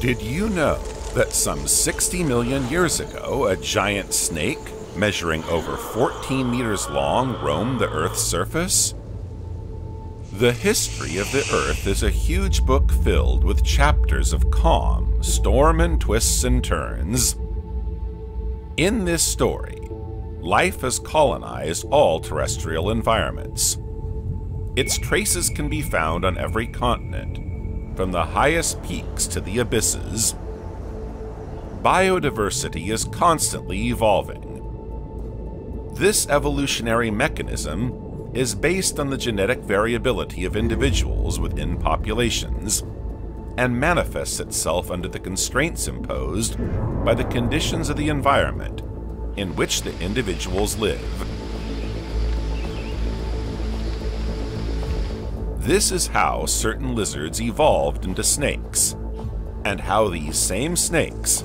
Did you know that some 60 million years ago, a giant snake measuring over 14 meters long roamed the Earth's surface? The history of the Earth is a huge book filled with chapters of calm, storm, and twists and turns. In this story, life has colonized all terrestrial environments. Its traces can be found on every continent, from the highest peaks to the abysses. Biodiversity is constantly evolving. This evolutionary mechanism is based on the genetic variability of individuals within populations and manifests itself under the constraints imposed by the conditions of the environment in which the individuals live. This is how certain lizards evolved into snakes, and how these same snakes,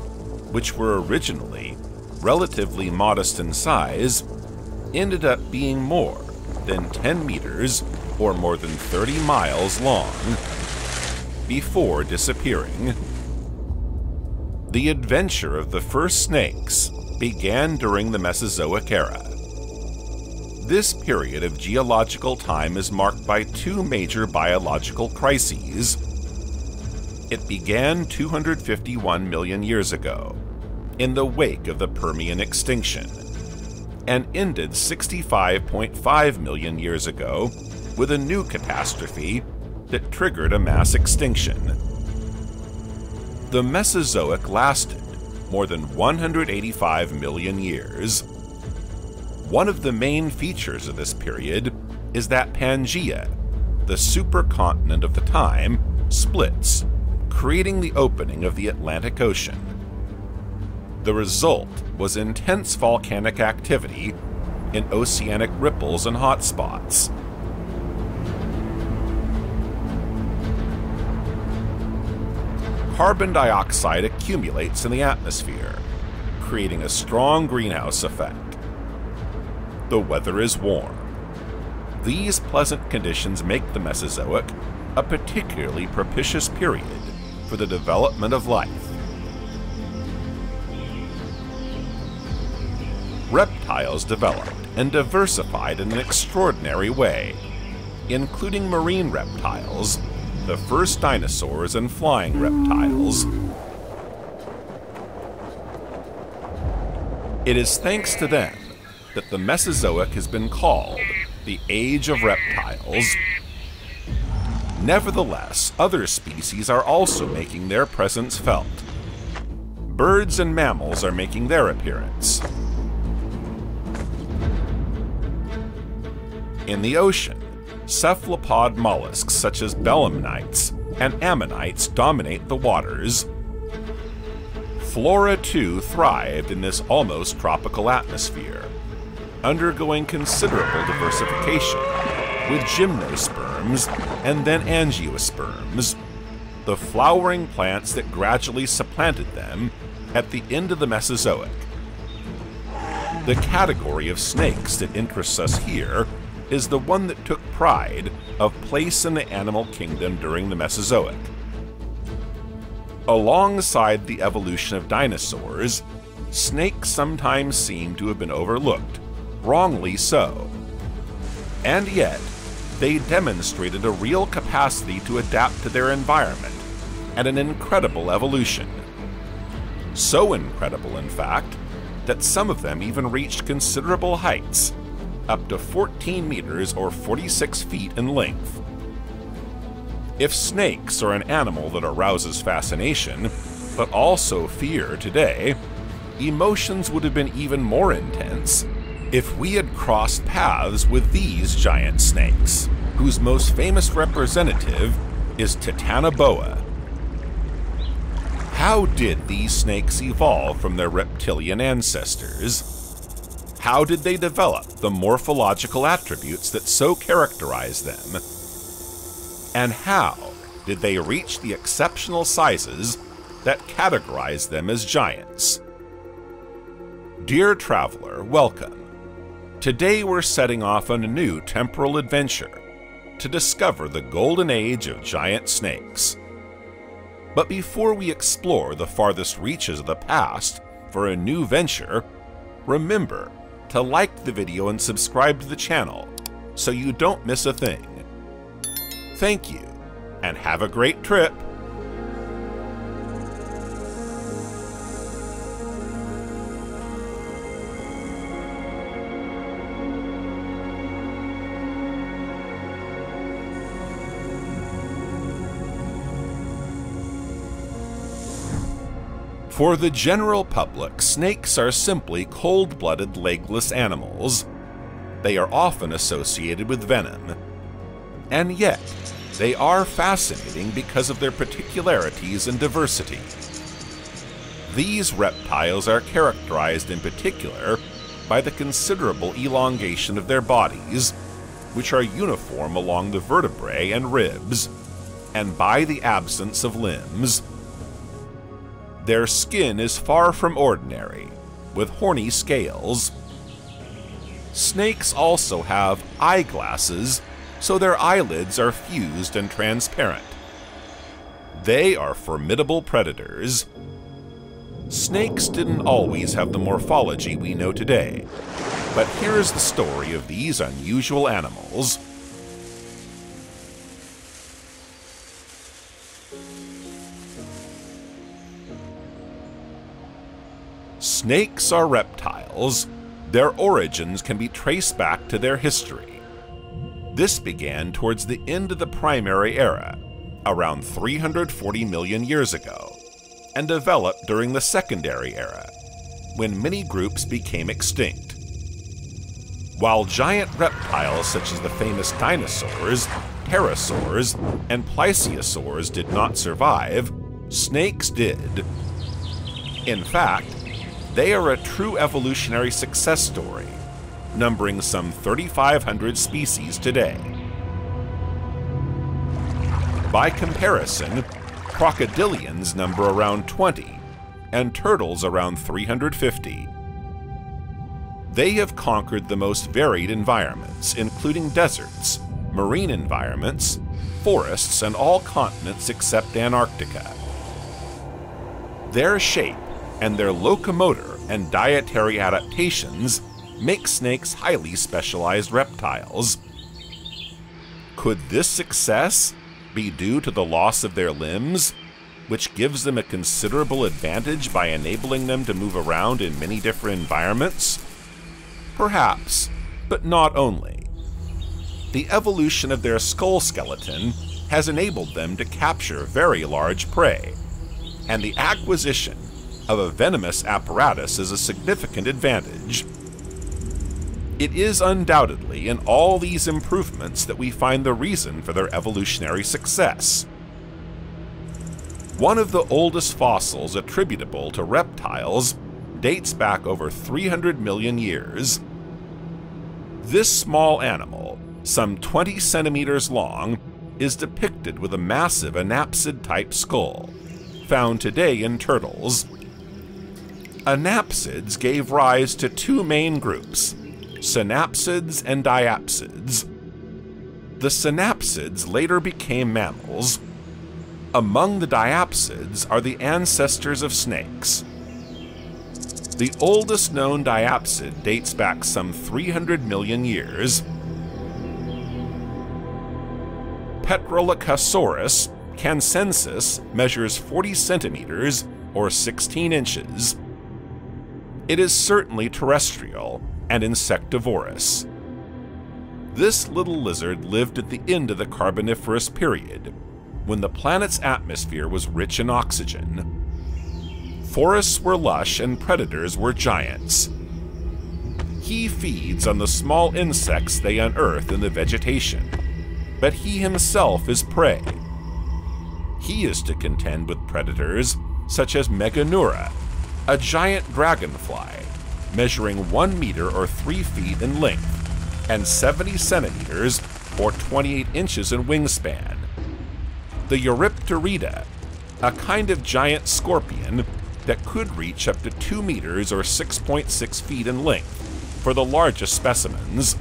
which were originally relatively modest in size, ended up being more than 10 meters or more than 30 miles long before disappearing. The adventure of the first snakes began during the Mesozoic era. This period of geological time is marked by two major biological crises. It began 251 million years ago, in the wake of the Permian extinction, and ended 65.5 million years ago with a new catastrophe that triggered a mass extinction. The Mesozoic lasted more than 185 million years. One of the main features of this period is that Pangea, the supercontinent of the time, splits, creating the opening of the Atlantic Ocean. The result was intense volcanic activity in oceanic ripples and hotspots. Carbon dioxide accumulates in the atmosphere, creating a strong greenhouse effect. The weather is warm. These pleasant conditions make the Mesozoic a particularly propitious period for the development of life. Reptiles developed and diversified in an extraordinary way, including marine reptiles, the first dinosaurs, and flying reptiles. It is thanks to them that the Mesozoic has been called the Age of Reptiles. Nevertheless, other species are also making their presence felt. Birds and mammals are making their appearance. In the ocean, cephalopod mollusks such as belemnites and ammonites dominate the waters. Flora too thrived in this almost tropical atmosphere, undergoing considerable diversification with gymnosperms and then angiosperms, the flowering plants that gradually supplanted them at the end of the Mesozoic. The category of snakes that interests us here is the one that took pride of place in the animal kingdom during the Mesozoic. Alongside the evolution of dinosaurs, snakes sometimes seem to have been overlooked, wrongly so. And yet, they demonstrated a real capacity to adapt to their environment and an incredible evolution. So incredible, in fact, that some of them even reached considerable heights, up to 14 meters or 46 feet in length. If snakes are an animal that arouses fascination, but also fear today, emotions would have been even more intense if we had crossed paths with these giant snakes, whose most famous representative is Titanoboa. How did these snakes evolve from their reptilian ancestors? How did they develop the morphological attributes that so characterize them? And how did they reach the exceptional sizes that categorize them as giants? Dear traveler, welcome. Today we're setting off on a new temporal adventure to discover the golden age of giant snakes. But before we explore the farthest reaches of the past for a new venture, remember to like the video and subscribe to the channel so you don't miss a thing. Thank you, and have a great trip! For the general public, snakes are simply cold-blooded, legless animals. They are often associated with venom. And yet, they are fascinating because of their particularities and diversity. These reptiles are characterized in particular by the considerable elongation of their bodies, which are uniform along the vertebrae and ribs, and by the absence of limbs. Their skin is far from ordinary, with horny scales. Snakes also have eyeglasses, so their eyelids are fused and transparent. They are formidable predators. Snakes didn't always have the morphology we know today, but here is the story of these unusual animals. Snakes are reptiles. Their origins can be traced back to their history. This began towards the end of the Primary Era, around 340 million years ago, and developed during the Secondary Era, when many groups became extinct. While giant reptiles such as the famous dinosaurs, pterosaurs, and plesiosaurs did not survive, snakes did. In fact, they are a true evolutionary success story, numbering some 3,500 species today. By comparison, crocodilians number around 20, and turtles around 350. They have conquered the most varied environments, including deserts, marine environments, forests, and all continents except Antarctica. Their shape and their locomotor and dietary adaptations make snakes highly specialized reptiles. Could this success be due to the loss of their limbs, which gives them a considerable advantage by enabling them to move around in many different environments? Perhaps, but not only. The evolution of their skull skeleton has enabled them to capture very large prey, and the acquisition of a venomous apparatus is a significant advantage. It is undoubtedly in all these improvements that we find the reason for their evolutionary success. One of the oldest fossils attributable to reptiles dates back over 300 million years. This small animal, some 20 centimeters long, is depicted with a massive anapsid-type skull, found today in turtles. Anapsids gave rise to two main groups, synapsids and diapsids. The synapsids later became mammals. Among the diapsids are the ancestors of snakes. The oldest known diapsid dates back some 300 million years. Petrolacosaurus cancensis measures 40 centimeters or 16 inches. It is certainly terrestrial and insectivorous. This little lizard lived at the end of the Carboniferous period, when the planet's atmosphere was rich in oxygen. Forests were lush and predators were giants. He feeds on the small insects they unearth in the vegetation, but he himself is prey. He is to contend with predators such as Meganeura, a giant dragonfly, measuring 1 meter or 3 feet in length, and 70 centimeters or 28 inches in wingspan. The Eurypterida, a kind of giant scorpion that could reach up to 2 meters or 6.6 feet in length for the largest specimens.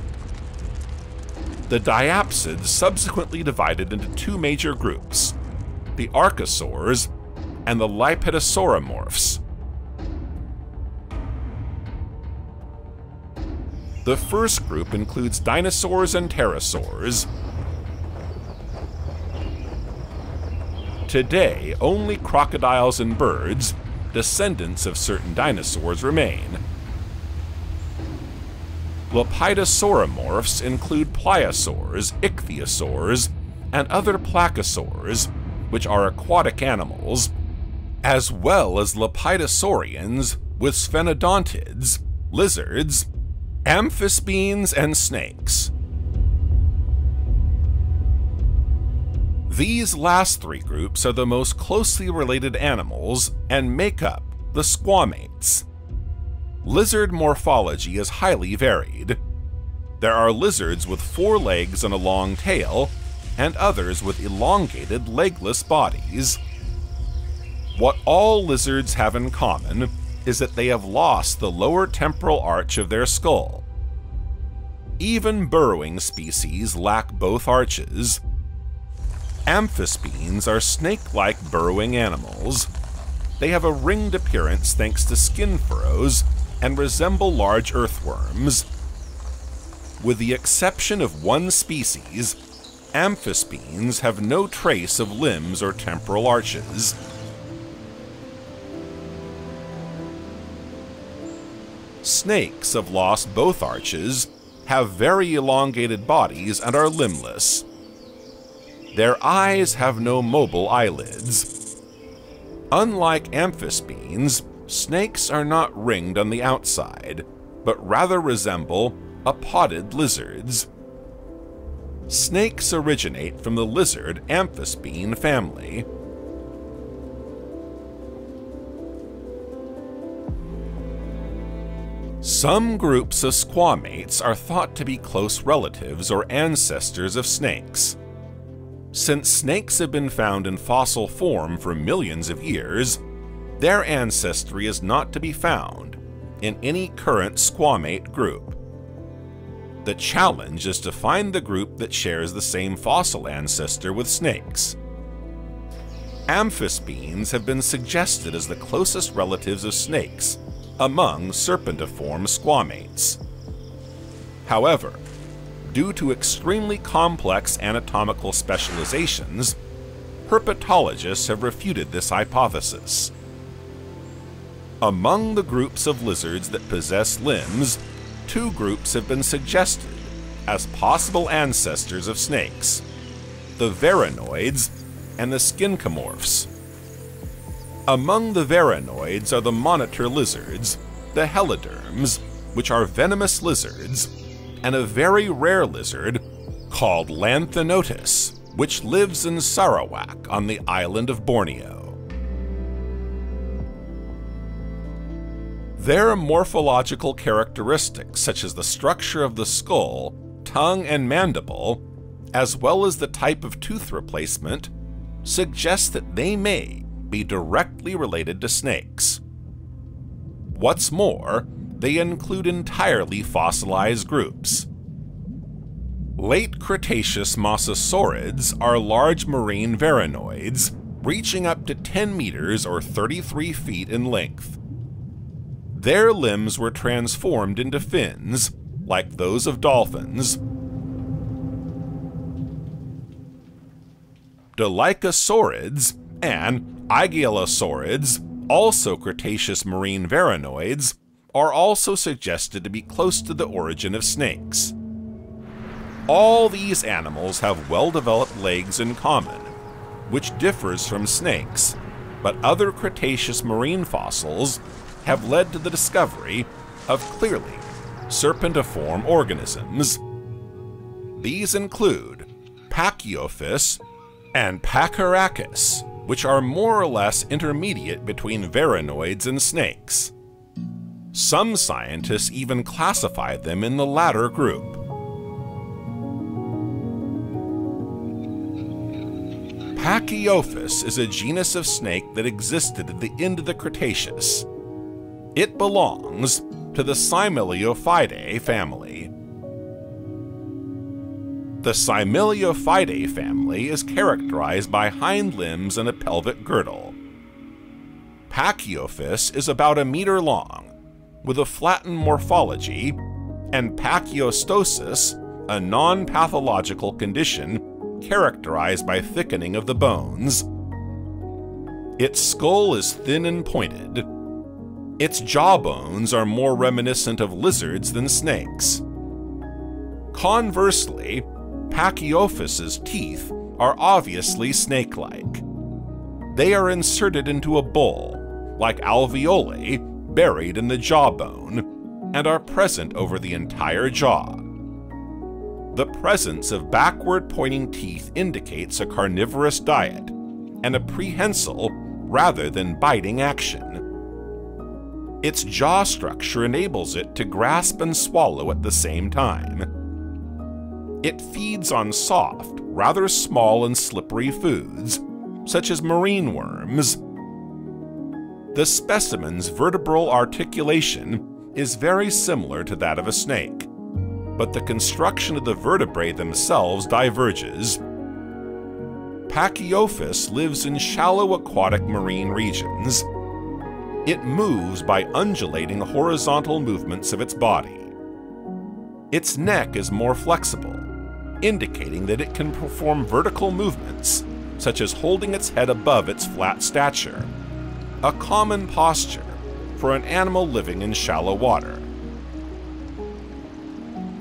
The diapsids subsequently divided into two major groups, the archosaurs and the Lipidosauromorphs. The first group includes dinosaurs and pterosaurs. Today, only crocodiles and birds, descendants of certain dinosaurs, remain. Lepidosauromorphs include pliosaurs, ichthyosaurs, and other placosaurs, which are aquatic animals, as well as lepidosaurians with sphenodontids, lizards, amphisbeans, and snakes. These last three groups are the most closely related animals and make up the squamates. Lizard morphology is highly varied. There are lizards with four legs and a long tail, and others with elongated legless bodies. What all lizards have in common is that they have lost the lower temporal arch of their skull. Even burrowing species lack both arches. Amphisbeans are snake-like burrowing animals. They have a ringed appearance thanks to skin furrows and resemble large earthworms. With the exception of one species, amphisbeans have no trace of limbs or temporal arches. Snakes have lost both arches, have very elongated bodies, and are limbless. Their eyes have no mobile eyelids. Unlike amphisbeans, snakes are not ringed on the outside, but rather resemble apodid lizards. Snakes originate from the lizard amphisbene family. Some groups of squamates are thought to be close relatives or ancestors of snakes. Since snakes have been found in fossil form for millions of years, their ancestry is not to be found in any current squamate group. The challenge is to find the group that shares the same fossil ancestor with snakes. Amphisbeans have been suggested as the closest relatives of snakes among serpentiform squamates. However, due to extremely complex anatomical specializations, herpetologists have refuted this hypothesis. Among the groups of lizards that possess limbs, two groups have been suggested as possible ancestors of snakes: the varanoids and the skincomorphs. Among the varanoids are the monitor lizards, the heloderms, which are venomous lizards, and a very rare lizard called Lanthanotis, which lives in Sarawak on the island of Borneo. Their morphological characteristics, such as the structure of the skull, tongue, and mandible, as well as the type of tooth replacement, suggest that they may be directly related to snakes. What's more, they include entirely fossilized groups. Late Cretaceous mosasaurids are large marine varanoids, reaching up to 10 meters or 33 feet in length. Their limbs were transformed into fins, like those of dolphins. Dolichosaurids and agilosaurids, also Cretaceous marine varanoids, are also suggested to be close to the origin of snakes. All these animals have well-developed legs in common, which differs from snakes, but other Cretaceous marine fossils have led to the discovery of clearly serpentiform organisms. These include Pachyophis and Pachyrachis, which are more or less intermediate between varanoids and snakes. Some scientists even classify them in the latter group. Pachyophis is a genus of snake that existed at the end of the Cretaceous. It belongs to the Simoliophidae family. The Simoliophidae family is characterized by hind limbs and a pelvic girdle. Pachyophis is about a meter long, with a flattened morphology, and pachyostosis, a non-pathological condition characterized by thickening of the bones. Its skull is thin and pointed. Its jawbones are more reminiscent of lizards than snakes. Conversely, Pachyophis's teeth are obviously snake-like. They are inserted into a bowl, like alveoli, buried in the jawbone, and are present over the entire jaw. The presence of backward-pointing teeth indicates a carnivorous diet and a prehensile rather than biting action. Its jaw structure enables it to grasp and swallow at the same time. It feeds on soft, rather small and slippery foods, such as marine worms. The specimen's vertebral articulation is very similar to that of a snake, but the construction of the vertebrae themselves diverges. Pachyophis lives in shallow aquatic marine regions. It moves by undulating horizontal movements of its body. Its neck is more flexible, indicating that it can perform vertical movements, such as holding its head above its flat stature, a common posture for an animal living in shallow water.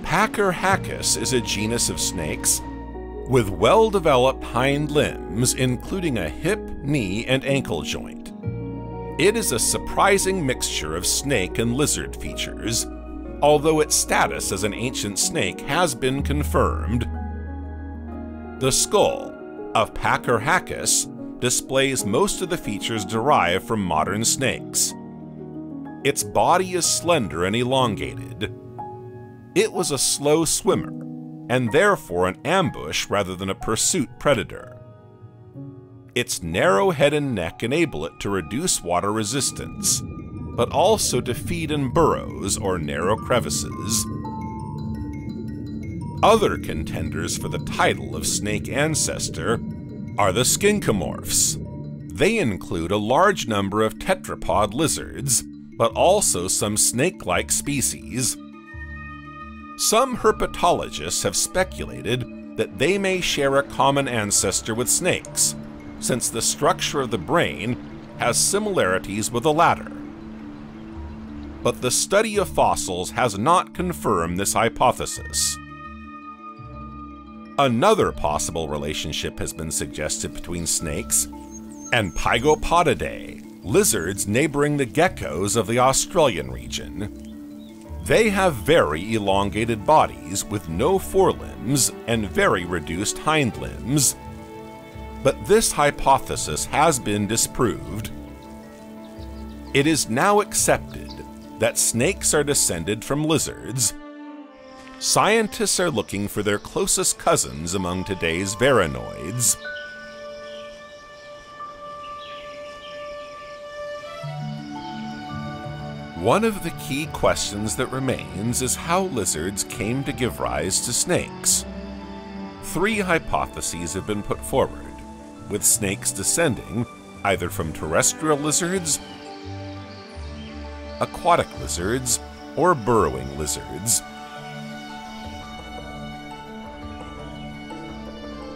Pachyrachis is a genus of snakes with well-developed hind limbs, including a hip, knee, and ankle joint. It is a surprising mixture of snake and lizard features, although its status as an ancient snake has been confirmed. The skull of Pachyrachis displays most of the features derived from modern snakes. Its body is slender and elongated. It was a slow swimmer, and therefore an ambush rather than a pursuit predator. Its narrow head and neck enable it to reduce water resistance, but also to feed in burrows or narrow crevices. Other contenders for the title of snake ancestor are the skincomorphs. They include a large number of tetrapod lizards, but also some snake-like species. Some herpetologists have speculated that they may share a common ancestor with snakes, since the structure of the brain has similarities with the latter. But the study of fossils has not confirmed this hypothesis. Another possible relationship has been suggested between snakes and Pygopodidae, lizards neighboring the geckos of the Australian region. They have very elongated bodies with no forelimbs and very reduced hind limbs. But this hypothesis has been disproved. It is now accepted that snakes are descended from lizards. Scientists are looking for their closest cousins among today's varanoids. One of the key questions that remains is how lizards came to give rise to snakes. Three hypotheses have been put forward, with snakes descending either from terrestrial lizards, aquatic lizards, or burrowing lizards.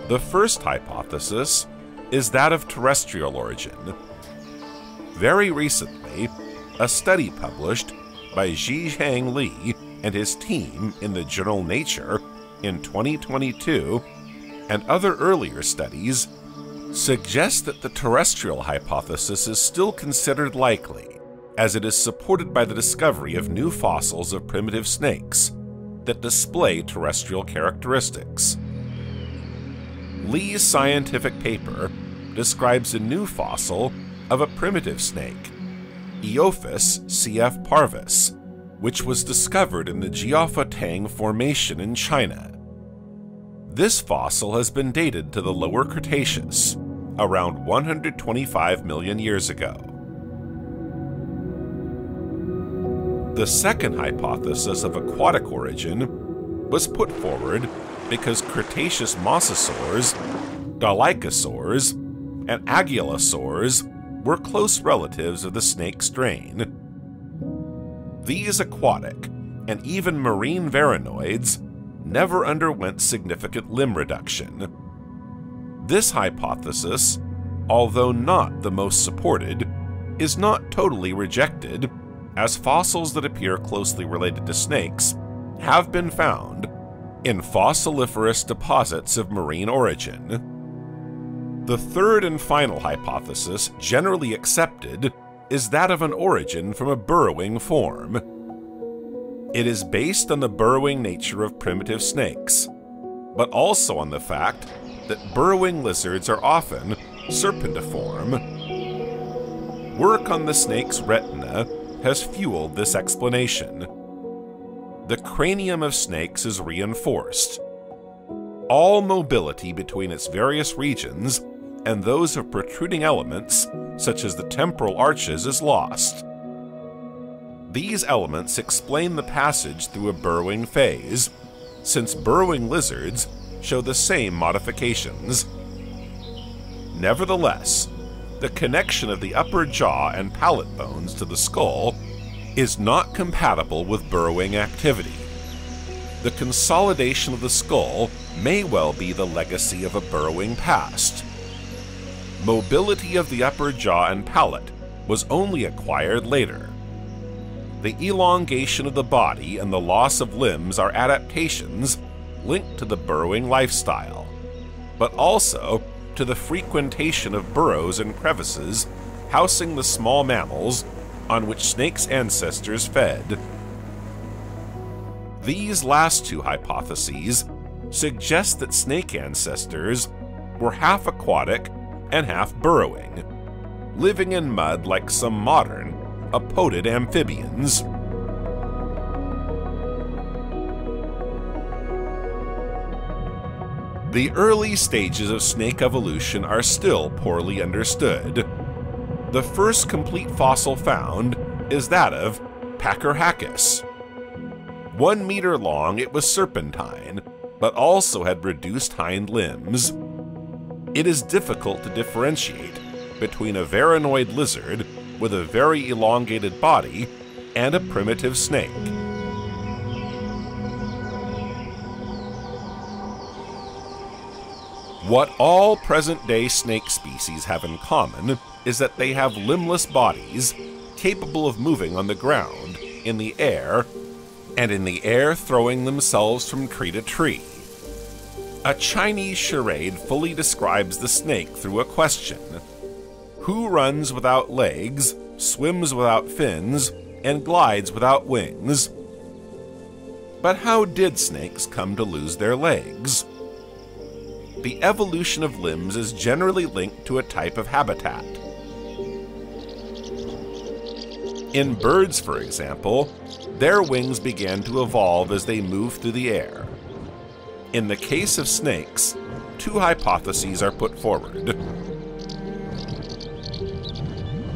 The first hypothesis is that of terrestrial origin. Very recently, a study published by Zhi Jang Li and his team in the journal Nature in 2022 and other earlier studies suggest that the terrestrial hypothesis is still considered likely, as it is supported by the discovery of new fossils of primitive snakes that display terrestrial characteristics. Li's scientific paper describes a new fossil of a primitive snake, Eophis cf. parvus, which was discovered in the Jiufotang Formation in China. This fossil has been dated to the Lower Cretaceous, around 125 million years ago. The second hypothesis of aquatic origin was put forward because Cretaceous mosasaurs, dolichosaurs, and ankylosaurs were close relatives of the snake strain. These aquatic and even marine varanoids never underwent significant limb reduction. This hypothesis, although not the most supported, is not totally rejected, as fossils that appear closely related to snakes have been found in fossiliferous deposits of marine origin. The third and final hypothesis generally accepted is that of an origin from a burrowing form. It is based on the burrowing nature of primitive snakes, but also on the fact that burrowing lizards are often serpentiform. Work on the snake's retina has fueled this explanation. The cranium of snakes is reinforced. All mobility between its various regions and those of protruding elements, such as the temporal arches, is lost. These elements explain the passage through a burrowing phase, since burrowing lizards show the same modifications. Nevertheless, the connection of the upper jaw and palate bones to the skull is not compatible with burrowing activity. The consolidation of the skull may well be the legacy of a burrowing past. Mobility of the upper jaw and palate was only acquired later. The elongation of the body and the loss of limbs are adaptations linked to the burrowing lifestyle, but also to the frequentation of burrows and crevices housing the small mammals on which snakes' ancestors fed. These last two hypotheses suggest that snake ancestors were half aquatic and half burrowing, living in mud like some modern, apodid amphibians. The early stages of snake evolution are still poorly understood. The first complete fossil found is that of Pachyrachis. 1 meter long, it was serpentine, but also had reduced hind limbs. It is difficult to differentiate between a varanoid lizard with a very elongated body and a primitive snake. What all present-day snake species have in common is that they have limbless bodies capable of moving on the ground, in the air, and in the air throwing themselves from tree to tree. A Chinese charade fully describes the snake through a question: who runs without legs, swims without fins, and glides without wings? But how did snakes come to lose their legs? The evolution of limbs is generally linked to a type of habitat. In birds, for example, their wings began to evolve as they moved through the air. In the case of snakes, two hypotheses are put forward.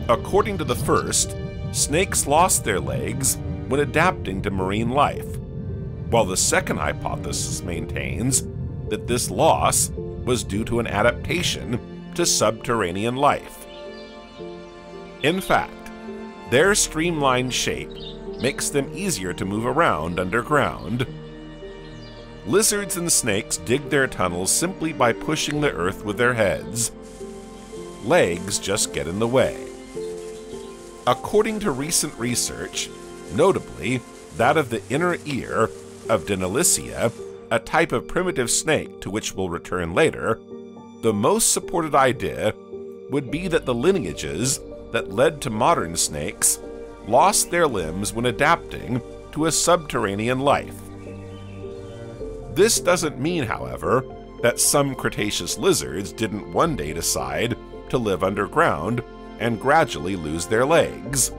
According to the first, snakes lost their legs when adapting to marine life, while the second hypothesis maintains that this loss was due to an adaptation to subterranean life. In fact, their streamlined shape makes them easier to move around underground. Lizards and snakes dig their tunnels simply by pushing the earth with their heads. Legs just get in the way. According to recent research, notably that of the inner ear of Dinilysia, a type of primitive snake to which we'll return later, the most supported idea would be that the lineages that led to modern snakes lost their limbs when adapting to a subterranean life. This doesn't mean, however, that some Cretaceous lizards didn't one day decide to live underground and gradually lose their legs.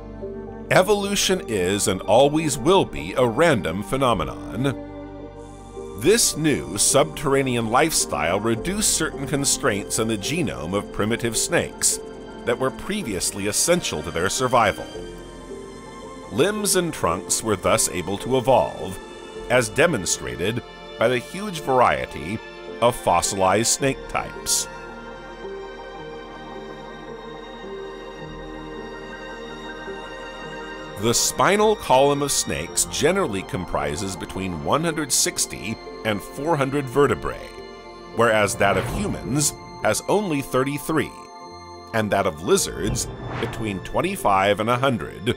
Evolution is and always will be a random phenomenon. This new subterranean lifestyle reduced certain constraints on the genome of primitive snakes that were previously essential to their survival. Limbs and trunks were thus able to evolve, as demonstrated by the huge variety of fossilized snake types. The spinal column of snakes generally comprises between 160 and 400 vertebrae, whereas that of humans has only 33, and that of lizards between 25 and 100.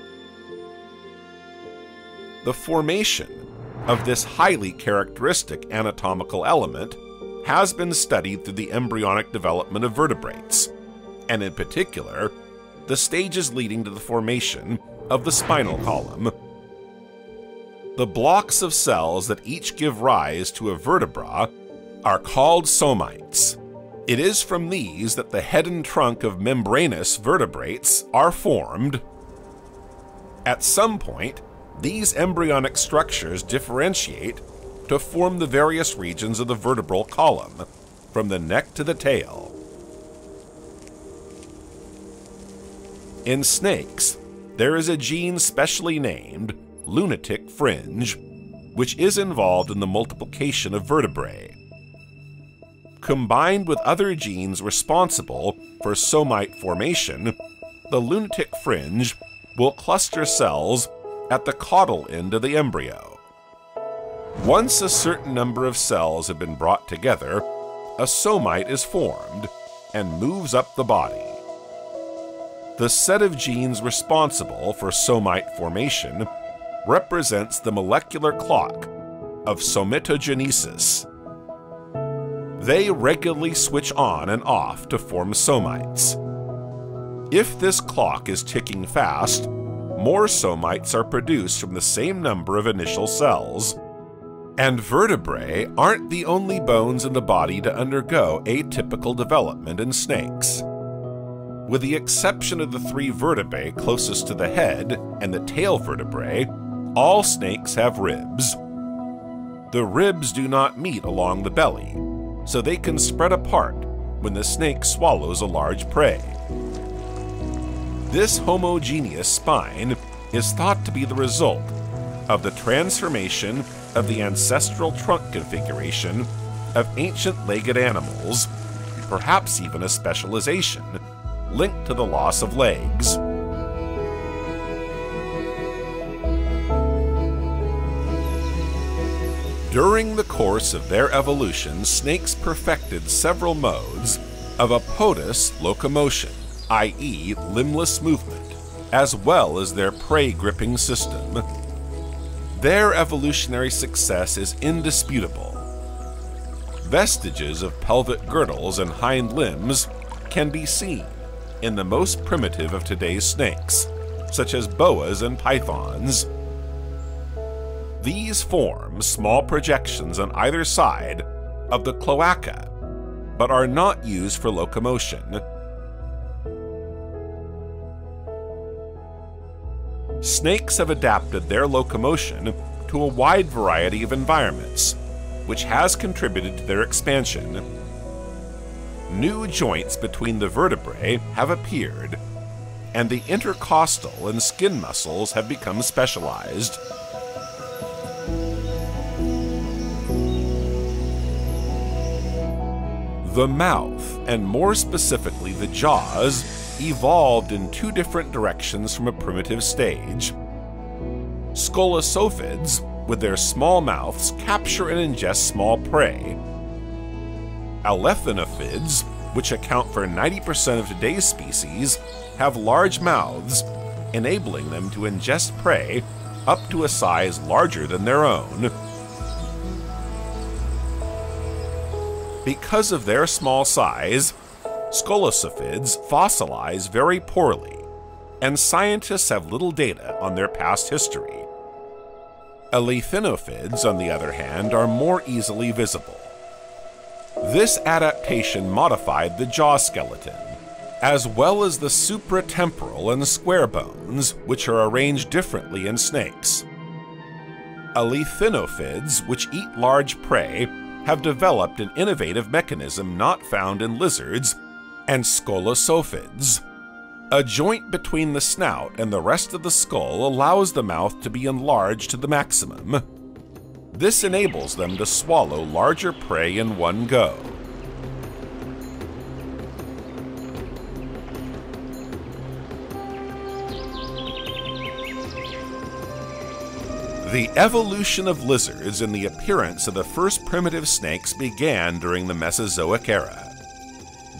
The formation of this highly characteristic anatomical element has been studied through the embryonic development of vertebrates, and in particular, the stages leading to the formation of the spinal column. The blocks of cells that each give rise to a vertebra are called somites. It is from these that the head and trunk of membranous vertebrates are formed. At some point, these embryonic structures differentiate to form the various regions of the vertebral column, from the neck to the tail. In snakes, there is a gene specially named lunatic fringe, which is involved in the multiplication of vertebrae. Combined with other genes responsible for somite formation, the lunatic fringe will cluster cells at the caudal end of the embryo. Once a certain number of cells have been brought together, a somite is formed and moves up the body. The set of genes responsible for somite formation represents the molecular clock of somatogenesis. They regularly switch on and off to form somites. If this clock is ticking fast, more somites are produced from the same number of initial cells. And vertebrae aren't the only bones in the body to undergo atypical development in snakes. With the exception of the three vertebrae closest to the head and the tail vertebrae, all snakes have ribs. The ribs do not meet along the belly, so they can spread apart when the snake swallows a large prey. This homogeneous spine is thought to be the result of the transformation of the ancestral trunk configuration of ancient legged animals, perhaps even a specialization linked to the loss of legs. During the course of their evolution, snakes perfected several modes of apodous locomotion, i.e., limbless movement, as well as their prey-gripping system. Their evolutionary success is indisputable. Vestiges of pelvic girdles and hind limbs can be seen in the most primitive of today's snakes, such as boas and pythons. These form small projections on either side of the cloaca, but are not used for locomotion. Snakes have adapted their locomotion to a wide variety of environments, which has contributed to their expansion. New joints between the vertebrae have appeared, and the intercostal and skin muscles have become specialized. The mouth, and more specifically the jaws, evolved in two different directions from a primitive stage. Scolasophids, with their small mouths, capture and ingest small prey. Alethnophids, which account for 90% of today's species, have large mouths, enabling them to ingest prey up to a size larger than their own. Because of their small size, scolasophids fossilize very poorly, and scientists have little data on their past history. Alethnophids, on the other hand, are more easily visible. This adaptation modified the jaw skeleton, as well as the supratemporal and square bones, which are arranged differently in snakes. Alethnophids, which eat large prey, have developed an innovative mechanism not found in lizards and scolasophids. A joint between the snout and the rest of the skull allows the mouth to be enlarged to the maximum. This enables them to swallow larger prey in one go. The evolution of lizards and the appearance of the first primitive snakes began during the Mesozoic era.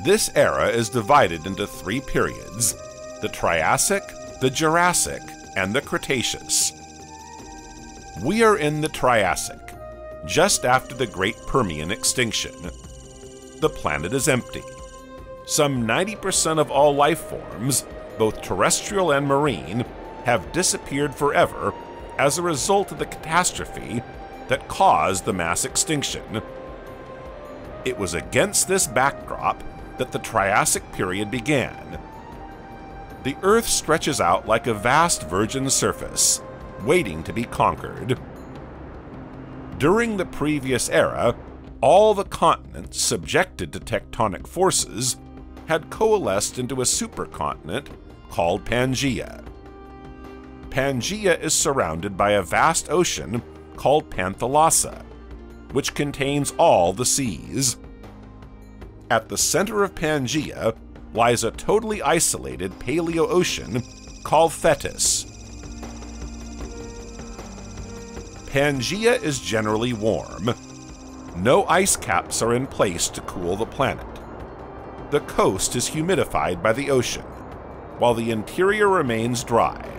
This era is divided into three periods: the Triassic, the Jurassic, and the Cretaceous. We are in the Triassic, just after the Great Permian extinction. The planet is empty. Some 90% of all life forms, both terrestrial and marine, have disappeared forever as a result of the catastrophe that caused the mass extinction. It was against this backdrop that the Triassic period began. The Earth stretches out like a vast virgin surface, waiting to be conquered. During the previous era, all the continents subjected to tectonic forces had coalesced into a supercontinent called Pangea. Pangea is surrounded by a vast ocean called Panthalassa, which contains all the seas. At the center of Pangea lies a totally isolated Paleocean called Thetis. Pangea is generally warm. No ice caps are in place to cool the planet. The coast is humidified by the ocean, while the interior remains dry.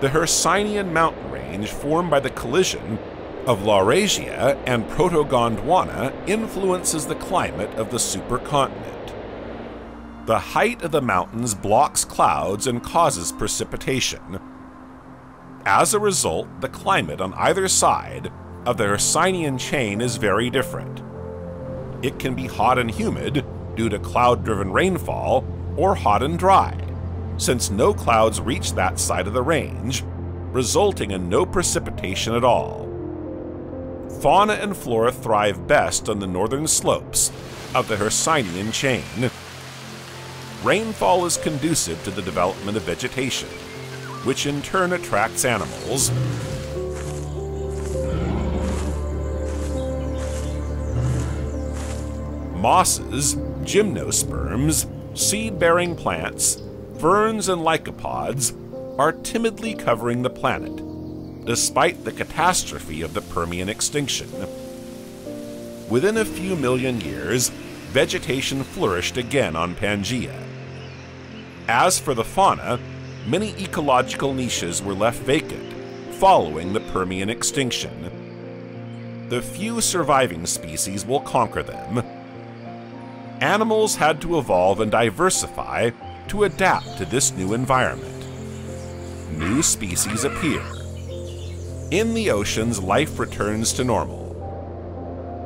The Hercynian mountain range formed by the collision of Laurasia and Proto-Gondwana influences the climate of the supercontinent. The height of the mountains blocks clouds and causes precipitation. As a result, the climate on either side of the Hercynian chain is very different. It can be hot and humid due to cloud-driven rainfall, or hot and dry, since no clouds reach that side of the range, resulting in no precipitation at all. Fauna and flora thrive best on the northern slopes of the Hercynian chain. Rainfall is conducive to the development of vegetation, which in turn attracts animals. Mosses, gymnosperms, seed-bearing plants, ferns and lycopods are timidly covering the planet, despite the catastrophe of the Permian extinction. Within a few million years, vegetation flourished again on Pangea. As for the fauna, many ecological niches were left vacant following the Permian extinction. The few surviving species will conquer them. Animals had to evolve and diversify to adapt to this new environment. New species appear. In the oceans, life returns to normal.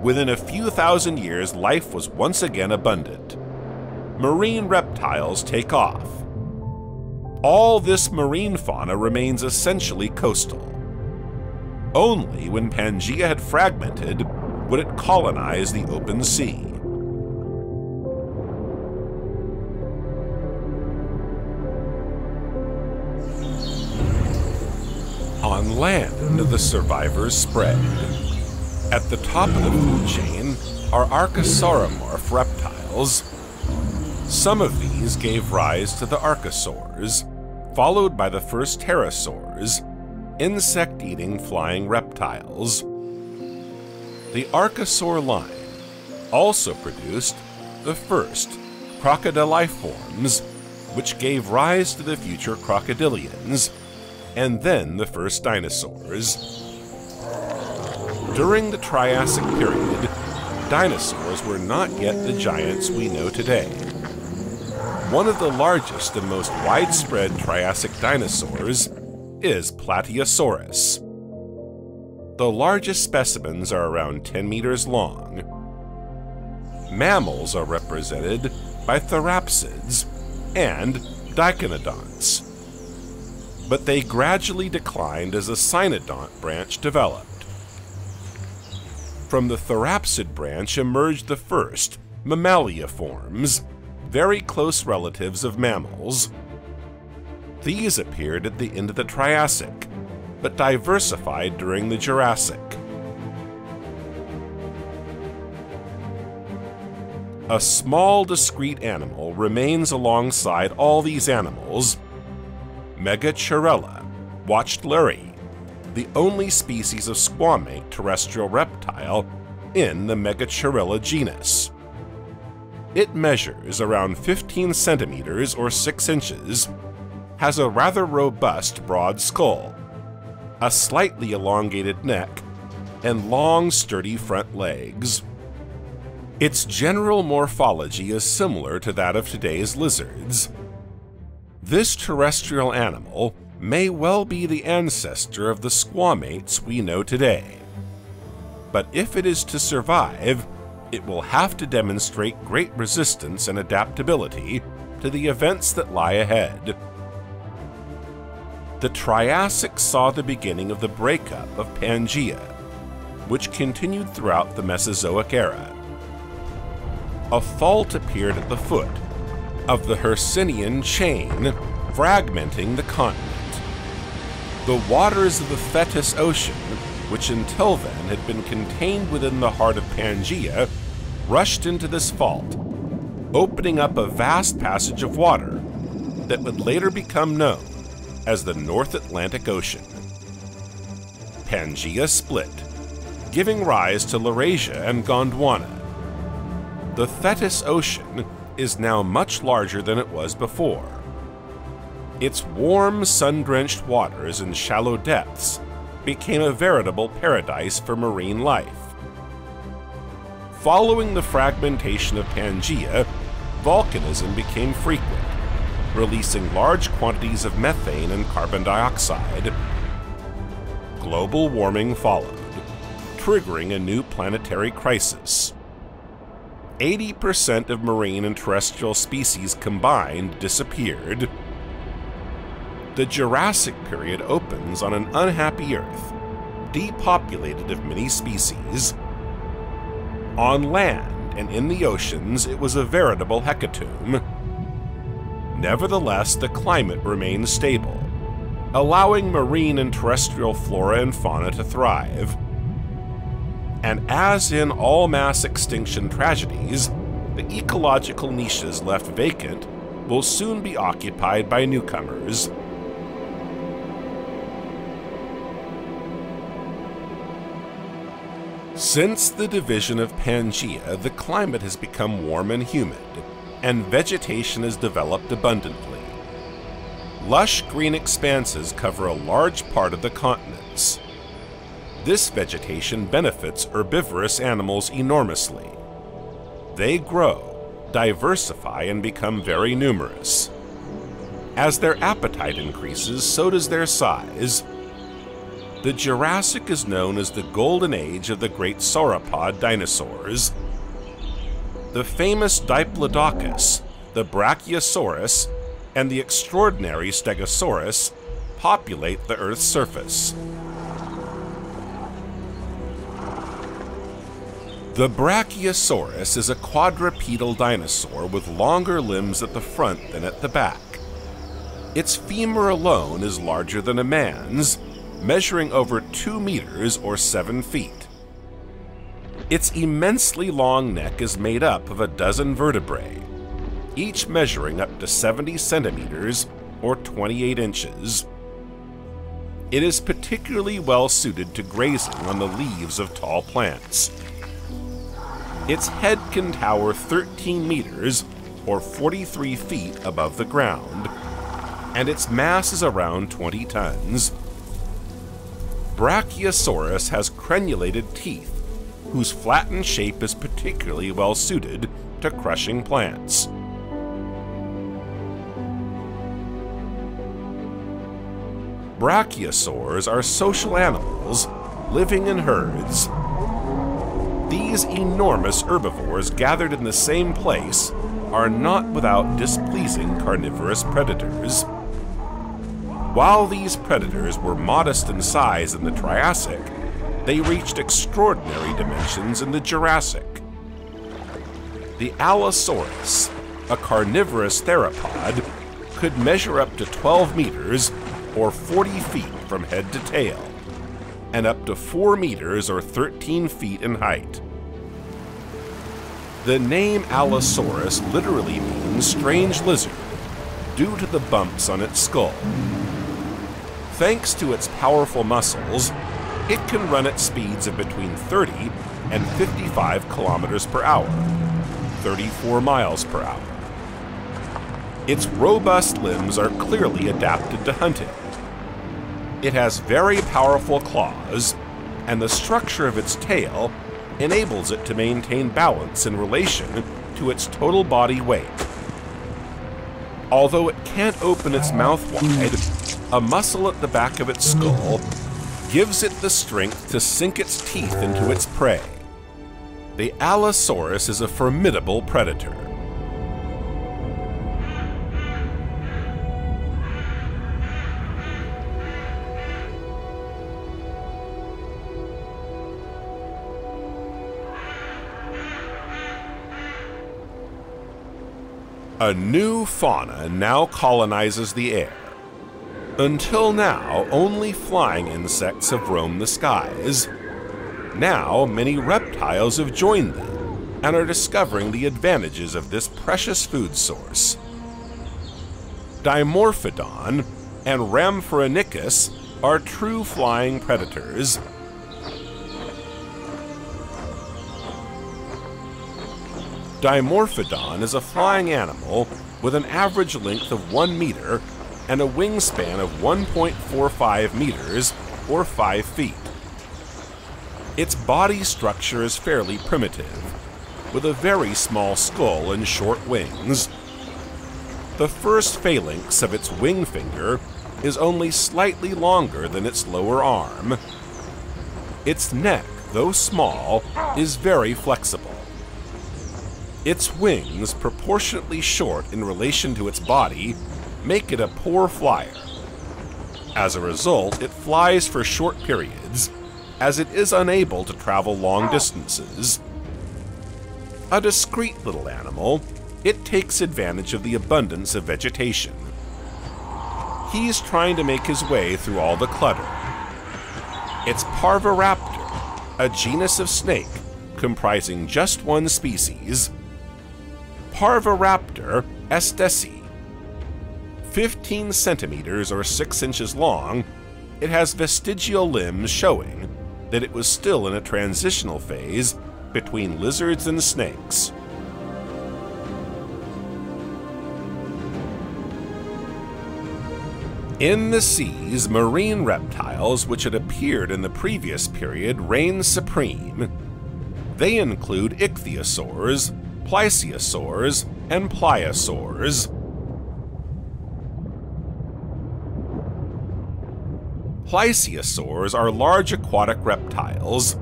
Within a few thousand years, life was once again abundant. Marine reptiles take off. All this marine fauna remains essentially coastal. Only when Pangea had fragmented would it colonize the open sea. On land, the survivors spread. At the top of the food chain are archosaurimorph reptiles. Some of these gave rise to the archosaurs, followed by the first pterosaurs, insect-eating flying reptiles. The archosaur line also produced the first crocodiliforms, which gave rise to the future crocodilians, and then the first dinosaurs. During the Triassic period, dinosaurs were not yet the giants we know today. One of the largest and most widespread Triassic dinosaurs is Plateosaurus. The largest specimens are around 10 meters long. Mammals are represented by therapsids and diconodonts, but they gradually declined as the cynodont branch developed. From the therapsid branch emerged the first mammaliforms, very close relatives of mammals. These appeared at the end of the Triassic, but diversified during the Jurassic. A small, discrete animal remains alongside all these animals: Megachirella wachtlerae, the only species of squamate terrestrial reptile in the Megachirella genus. It measures around 15 centimeters or 6 inches, has a rather robust broad skull, a slightly elongated neck, and long, sturdy front legs. Its general morphology is similar to that of today's lizards. This terrestrial animal may well be the ancestor of the squamates we know today, but if it is to survive, it will have to demonstrate great resistance and adaptability to the events that lie ahead. The Triassic saw the beginning of the breakup of Pangea, which continued throughout the Mesozoic era. A fault appeared at the foot of the Hercynian chain, fragmenting the continent. The waters of the Thetis Ocean, which until then had been contained within the heart of Pangea, rushed into this fault, opening up a vast passage of water that would later become known as the North Atlantic Ocean. Pangea split, giving rise to Laurasia and Gondwana. The Thetis Ocean is now much larger than it was before. Its warm, sun-drenched waters and shallow depths became a veritable paradise for marine life. Following the fragmentation of Pangea, volcanism became frequent, releasing large quantities of methane and carbon dioxide. Global warming followed, triggering a new planetary crisis. 80% of marine and terrestrial species combined disappeared. The Jurassic period opens on an unhappy Earth, depopulated of many species. On land and in the oceans, it was a veritable hecatomb. Nevertheless, the climate remained stable, allowing marine and terrestrial flora and fauna to thrive. And as in all mass extinction tragedies, the ecological niches left vacant will soon be occupied by newcomers. Since the division of Pangea, the climate has become warm and humid, and vegetation has developed abundantly. Lush green expanses cover a large part of the continents. This vegetation benefits herbivorous animals enormously. They grow, diversify, and become very numerous. As their appetite increases, so does their size. The Jurassic is known as the golden age of the great sauropod dinosaurs. The famous Diplodocus, the Brachiosaurus, and the extraordinary Stegosaurus populate the Earth's surface. The Brachiosaurus is a quadrupedal dinosaur with longer limbs at the front than at the back. Its femur alone is larger than a man's, measuring over 2 meters or 7 feet. Its immensely long neck is made up of a dozen vertebrae, each measuring up to 70 centimeters or 28 inches. It is particularly well suited to grazing on the leaves of tall plants. Its head can tower 13 meters, or 43 feet above the ground, and its mass is around 20 tons. Brachiosaurus has crenulated teeth, whose flattened shape is particularly well suited to crushing plants. Brachiosaurs are social animals, living in herds. These enormous herbivores gathered in the same place are not without displeasing carnivorous predators. While these predators were modest in size in the Triassic, they reached extraordinary dimensions in the Jurassic. The Allosaurus, a carnivorous theropod, could measure up to 12 meters or 40 feet from head to tail, and up to 4 meters or 13 feet in height. The name Allosaurus literally means strange lizard due to the bumps on its skull. Thanks to its powerful muscles, it can run at speeds of between 30 and 55 kilometers per hour, 34 miles per hour. Its robust limbs are clearly adapted to hunting. It has very powerful claws, and the structure of its tail enables it to maintain balance in relation to its total body weight. Although it can't open its mouth wide, a muscle at the back of its skull gives it the strength to sink its teeth into its prey. The Allosaurus is a formidable predator. A new fauna now colonizes the air. Until now, only flying insects have roamed the skies. Now, many reptiles have joined them and are discovering the advantages of this precious food source. Dimorphodon and Rhamphorhinichus are true flying predators. Dimorphodon is a flying animal with an average length of 1 meter and a wingspan of 1.45 meters or 5 feet. Its body structure is fairly primitive, with a very small skull and short wings. The first phalanx of its wing finger is only slightly longer than its lower arm. Its neck, though small, is very flexible. Its wings, proportionately short in relation to its body, make it a poor flyer. As a result, it flies for short periods, as it is unable to travel long distances. A discreet little animal, it takes advantage of the abundance of vegetation. He's trying to make his way through all the clutter. It's Parvoraptor, a genus of snake comprising just one species, Parvoraptor estesi. 15 centimeters or 6 inches long, it has vestigial limbs showing that it was still in a transitional phase between lizards and snakes. In the seas, marine reptiles which had appeared in the previous period reign supreme. They include ichthyosaurs, plesiosaurs, and pliosaurs. Plesiosaurs are large aquatic reptiles.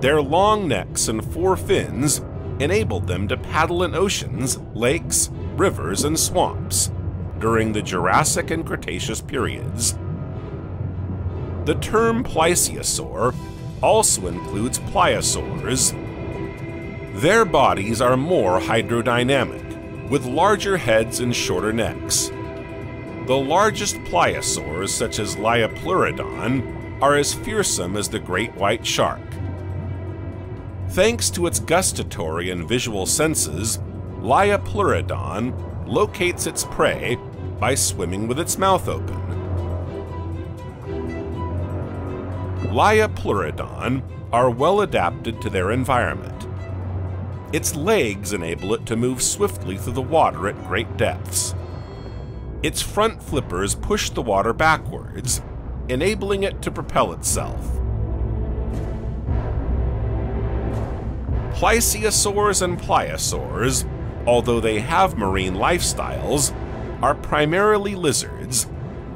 Their long necks and 4 fins enabled them to paddle in oceans, lakes, rivers, and swamps during the Jurassic and Cretaceous periods. The term plesiosaur also includes pliosaurs. Their bodies are more hydrodynamic, with larger heads and shorter necks. The largest pliosaurs, such as Liopleurodon, are as fearsome as the great white shark. Thanks to its gustatory and visual senses, Liopleurodon locates its prey by swimming with its mouth open. Liopleurodon are well adapted to their environment. Its legs enable it to move swiftly through the water at great depths. Its front flippers push the water backwards, enabling it to propel itself. Plesiosaurs and pliosaurs, although they have marine lifestyles, are primarily lizards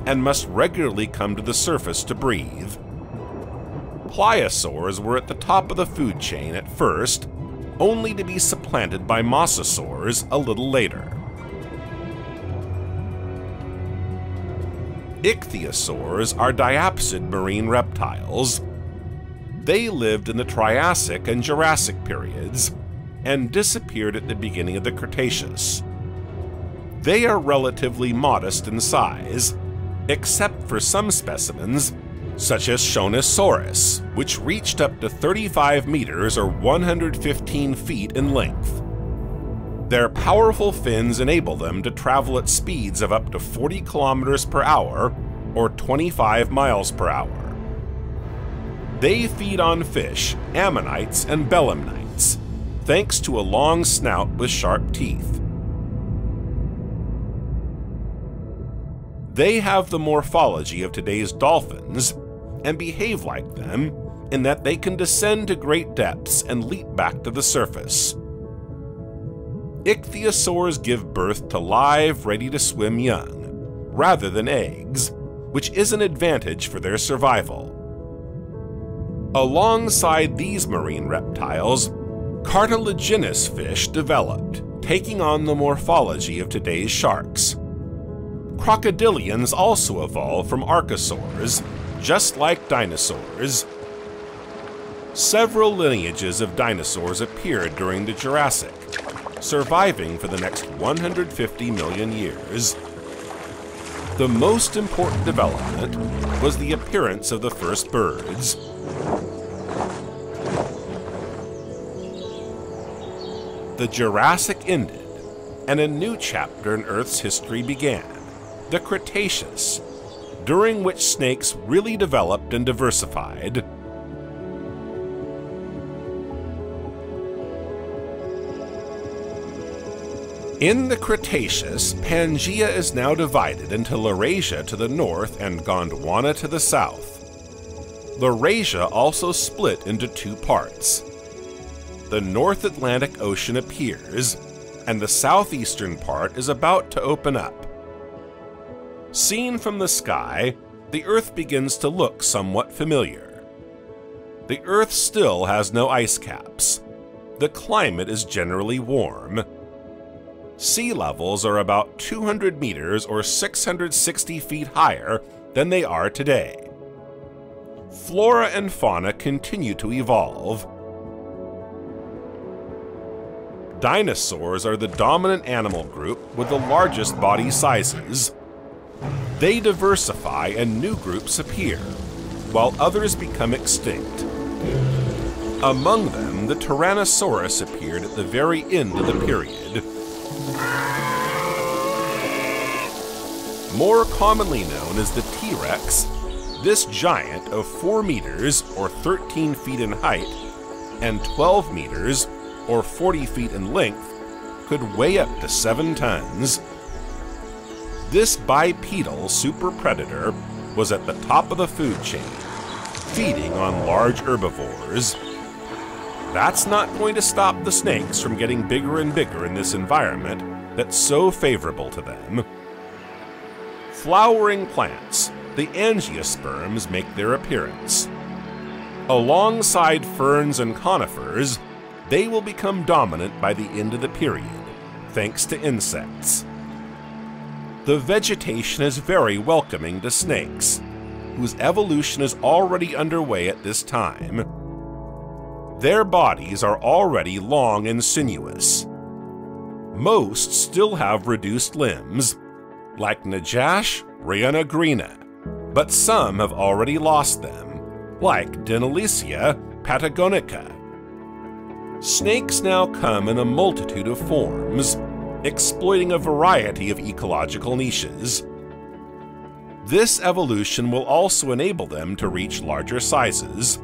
and must regularly come to the surface to breathe. Pliosaurs were at the top of the food chain at first, only to be supplanted by mosasaurs a little later. Ichthyosaurs are diapsid marine reptiles. They lived in the Triassic and Jurassic periods and disappeared at the beginning of the Cretaceous. They are relatively modest in size, except for some specimens, such as Choanosaurus, which reached up to 35 meters or 115 feet in length. Their powerful fins enable them to travel at speeds of up to 40 kilometers per hour or 25 miles per hour. They feed on fish, ammonites, and belemnites, thanks to a long snout with sharp teeth. They have the morphology of today's dolphins and behave like them in that they can descend to great depths and leap back to the surface. Ichthyosaurs give birth to live, ready-to-swim young, rather than eggs, which is an advantage for their survival. Alongside these marine reptiles, cartilaginous fish developed, taking on the morphology of today's sharks. Crocodilians also evolved from archosaurs, just like dinosaurs. Several lineages of dinosaurs appeared during the Jurassic, surviving for the next 150 million years. The most important development was the appearance of the first birds. The Jurassic ended, and a new chapter in Earth's history began. The Cretaceous, during which snakes really developed and diversified. In the Cretaceous, Pangea is now divided into Laurasia to the north and Gondwana to the south. Laurasia also split into two parts. The North Atlantic Ocean appears, and the southeastern part is about to open up. Seen from the sky, the Earth begins to look somewhat familiar. The Earth still has no ice caps. The climate is generally warm. Sea levels are about 200 meters or 660 feet higher than they are today. Flora and fauna continue to evolve. Dinosaurs are the dominant animal group with the largest body sizes. They diversify and new groups appear, while others become extinct. Among them, the Tyrannosaurus appeared at the very end of the period. More commonly known as the T-Rex, this giant of 4 meters or 13 feet in height and 12 meters or 40 feet in length could weigh up to 7 tons. This bipedal super predator was at the top of the food chain, feeding on large herbivores. That's not going to stop the snakes from getting bigger and bigger in this environment that's so favorable to them. Flowering plants, the angiosperms, make their appearance. Alongside ferns and conifers, they will become dominant by the end of the period, thanks to insects. The vegetation is very welcoming to snakes, whose evolution is already underway at this time. Their bodies are already long and sinuous. Most still have reduced limbs, like Najash rionegrina, but some have already lost them, like Dinilysia patagonica. Snakes now come in a multitude of forms, exploiting a variety of ecological niches. This evolution will also enable them to reach larger sizes.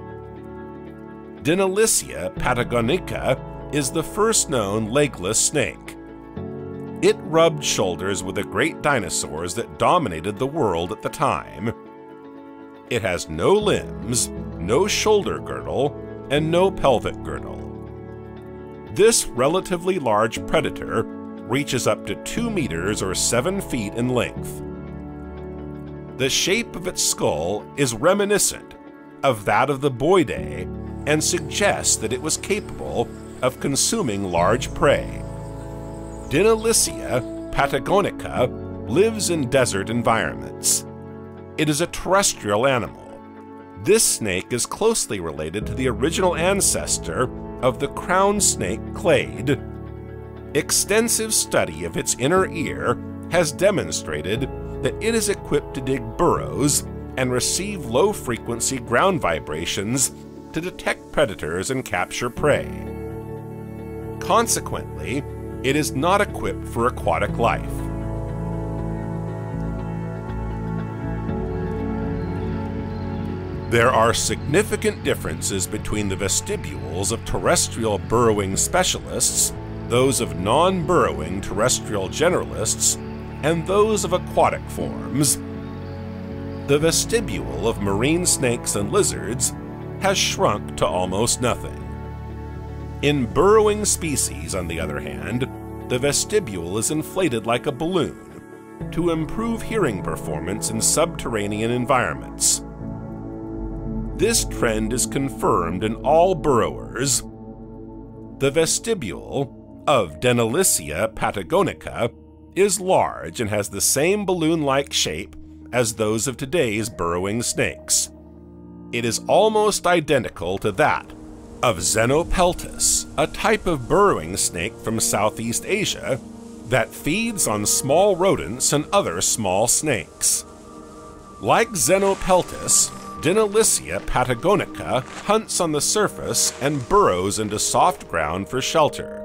Dinilysia patagonica is the first known legless snake. It rubbed shoulders with the great dinosaurs that dominated the world at the time. It has no limbs, no shoulder girdle, and no pelvic girdle. This relatively large predator reaches up to 2 meters or 7 feet in length. The shape of its skull is reminiscent of that of the Boidae and suggests that it was capable of consuming large prey. Dinilysia patagonica lives in desert environments. It is a terrestrial animal. This snake is closely related to the original ancestor of the crown snake clade. Extensive study of its inner ear has demonstrated that it is equipped to dig burrows and receive low-frequency ground vibrations to detect predators and capture prey. Consequently, it is not equipped for aquatic life. There are significant differences between the vestibules of terrestrial burrowing specialists, those of non-burrowing terrestrial generalists, and those of aquatic forms. The vestibule of marine snakes and lizards has shrunk to almost nothing. In burrowing species, on the other hand, the vestibule is inflated like a balloon to improve hearing performance in subterranean environments. This trend is confirmed in all burrowers. The vestibule of Dinilysia patagonica is large and has the same balloon-like shape as those of today's burrowing snakes. It is almost identical to that of Xenopeltis, a type of burrowing snake from Southeast Asia that feeds on small rodents and other small snakes. Like Xenopeltis, Dinilysia patagonica hunts on the surface and burrows into soft ground for shelter.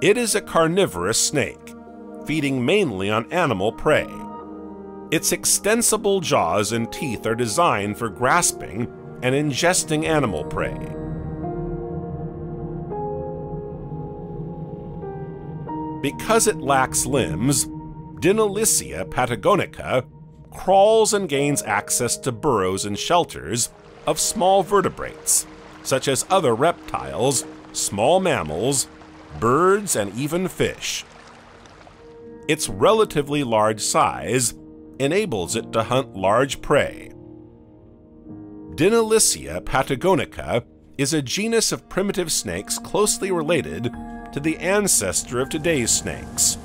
It is a carnivorous snake, feeding mainly on animal prey. Its extensible jaws and teeth are designed for grasping and ingesting animal prey. Because it lacks limbs, Dinilysia patagonica crawls and gains access to burrows and shelters of small vertebrates, such as other reptiles, small mammals, birds, and even fish. Its relatively large size enables it to hunt large prey. Dinilysia patagonica is a genus of primitive snakes closely related to the ancestor of today's snakes.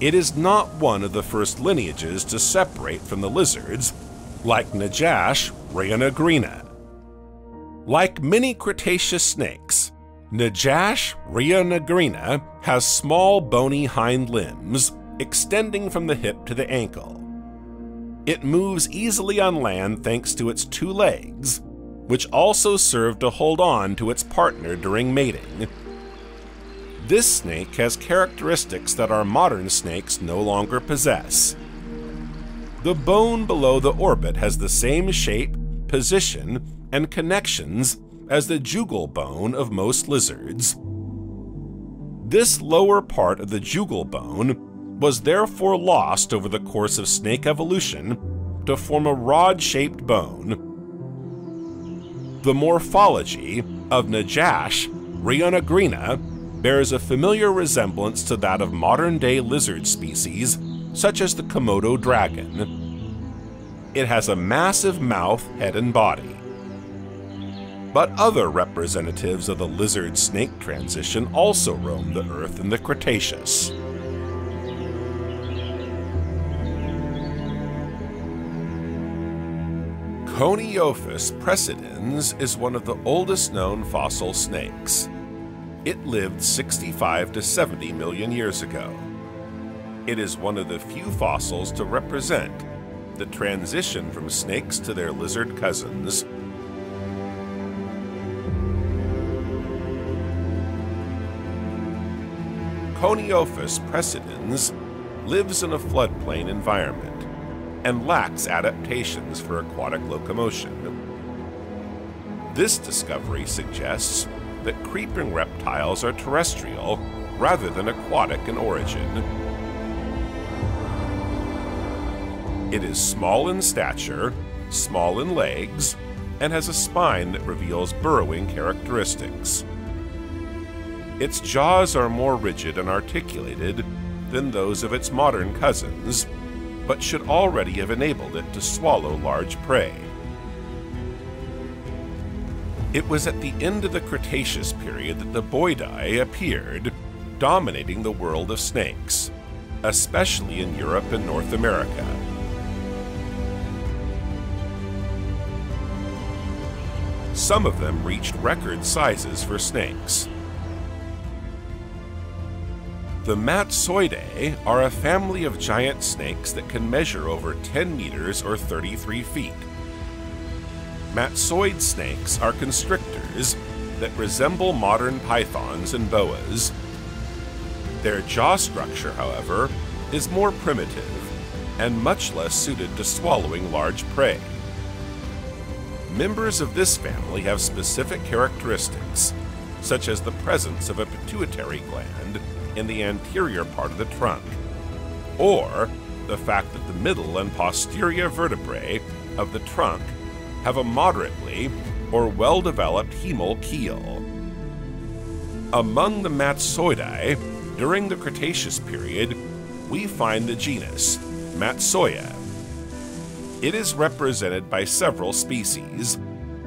It is not one of the first lineages to separate from the lizards, like Najash rionegrina. Like many Cretaceous snakes, Najash rionegrina has small bony hind limbs extending from the hip to the ankle. It moves easily on land thanks to its two legs, which also serve to hold on to its partner during mating. This snake has characteristics that our modern snakes no longer possess. The bone below the orbit has the same shape, position, and connections as the jugal bone of most lizards. This lower part of the jugal bone was therefore lost over the course of snake evolution to form a rod-shaped bone. The morphology of Najash rionegrina bears a familiar resemblance to that of modern-day lizard species, such as the Komodo dragon. It has a massive mouth, head, and body. But other representatives of the lizard-snake transition also roamed the Earth in the Cretaceous. Coniophis precedens is one of the oldest known fossil snakes. It lived 65 to 70 million years ago. It is one of the few fossils to represent the transition from snakes to their lizard cousins. Coniophis precedens lives in a floodplain environment and lacks adaptations for aquatic locomotion. This discovery suggests that creeping reptiles are terrestrial rather than aquatic in origin. It is small in stature, small in legs, and has a spine that reveals burrowing characteristics. Its jaws are more rigid and articulated than those of its modern cousins, but should already have enabled it to swallow large prey. It was at the end of the Cretaceous period that the Boidae appeared, dominating the world of snakes, especially in Europe and North America. Some of them reached record sizes for snakes. The Matsoidae are a family of giant snakes that can measure over 10 meters or 33 feet. Matsoid snakes are constrictors that resemble modern pythons and boas. Their jaw structure, however, is more primitive and much less suited to swallowing large prey. members of this family have specific characteristics, such as the presence of a pituitary gland in the anterior part of the trunk, or the fact that the middle and posterior vertebrae of the trunk have a moderately or well-developed hemal keel. Among the Matsoidae, during the Cretaceous period, we find the genus Matsoia. It is represented by several species,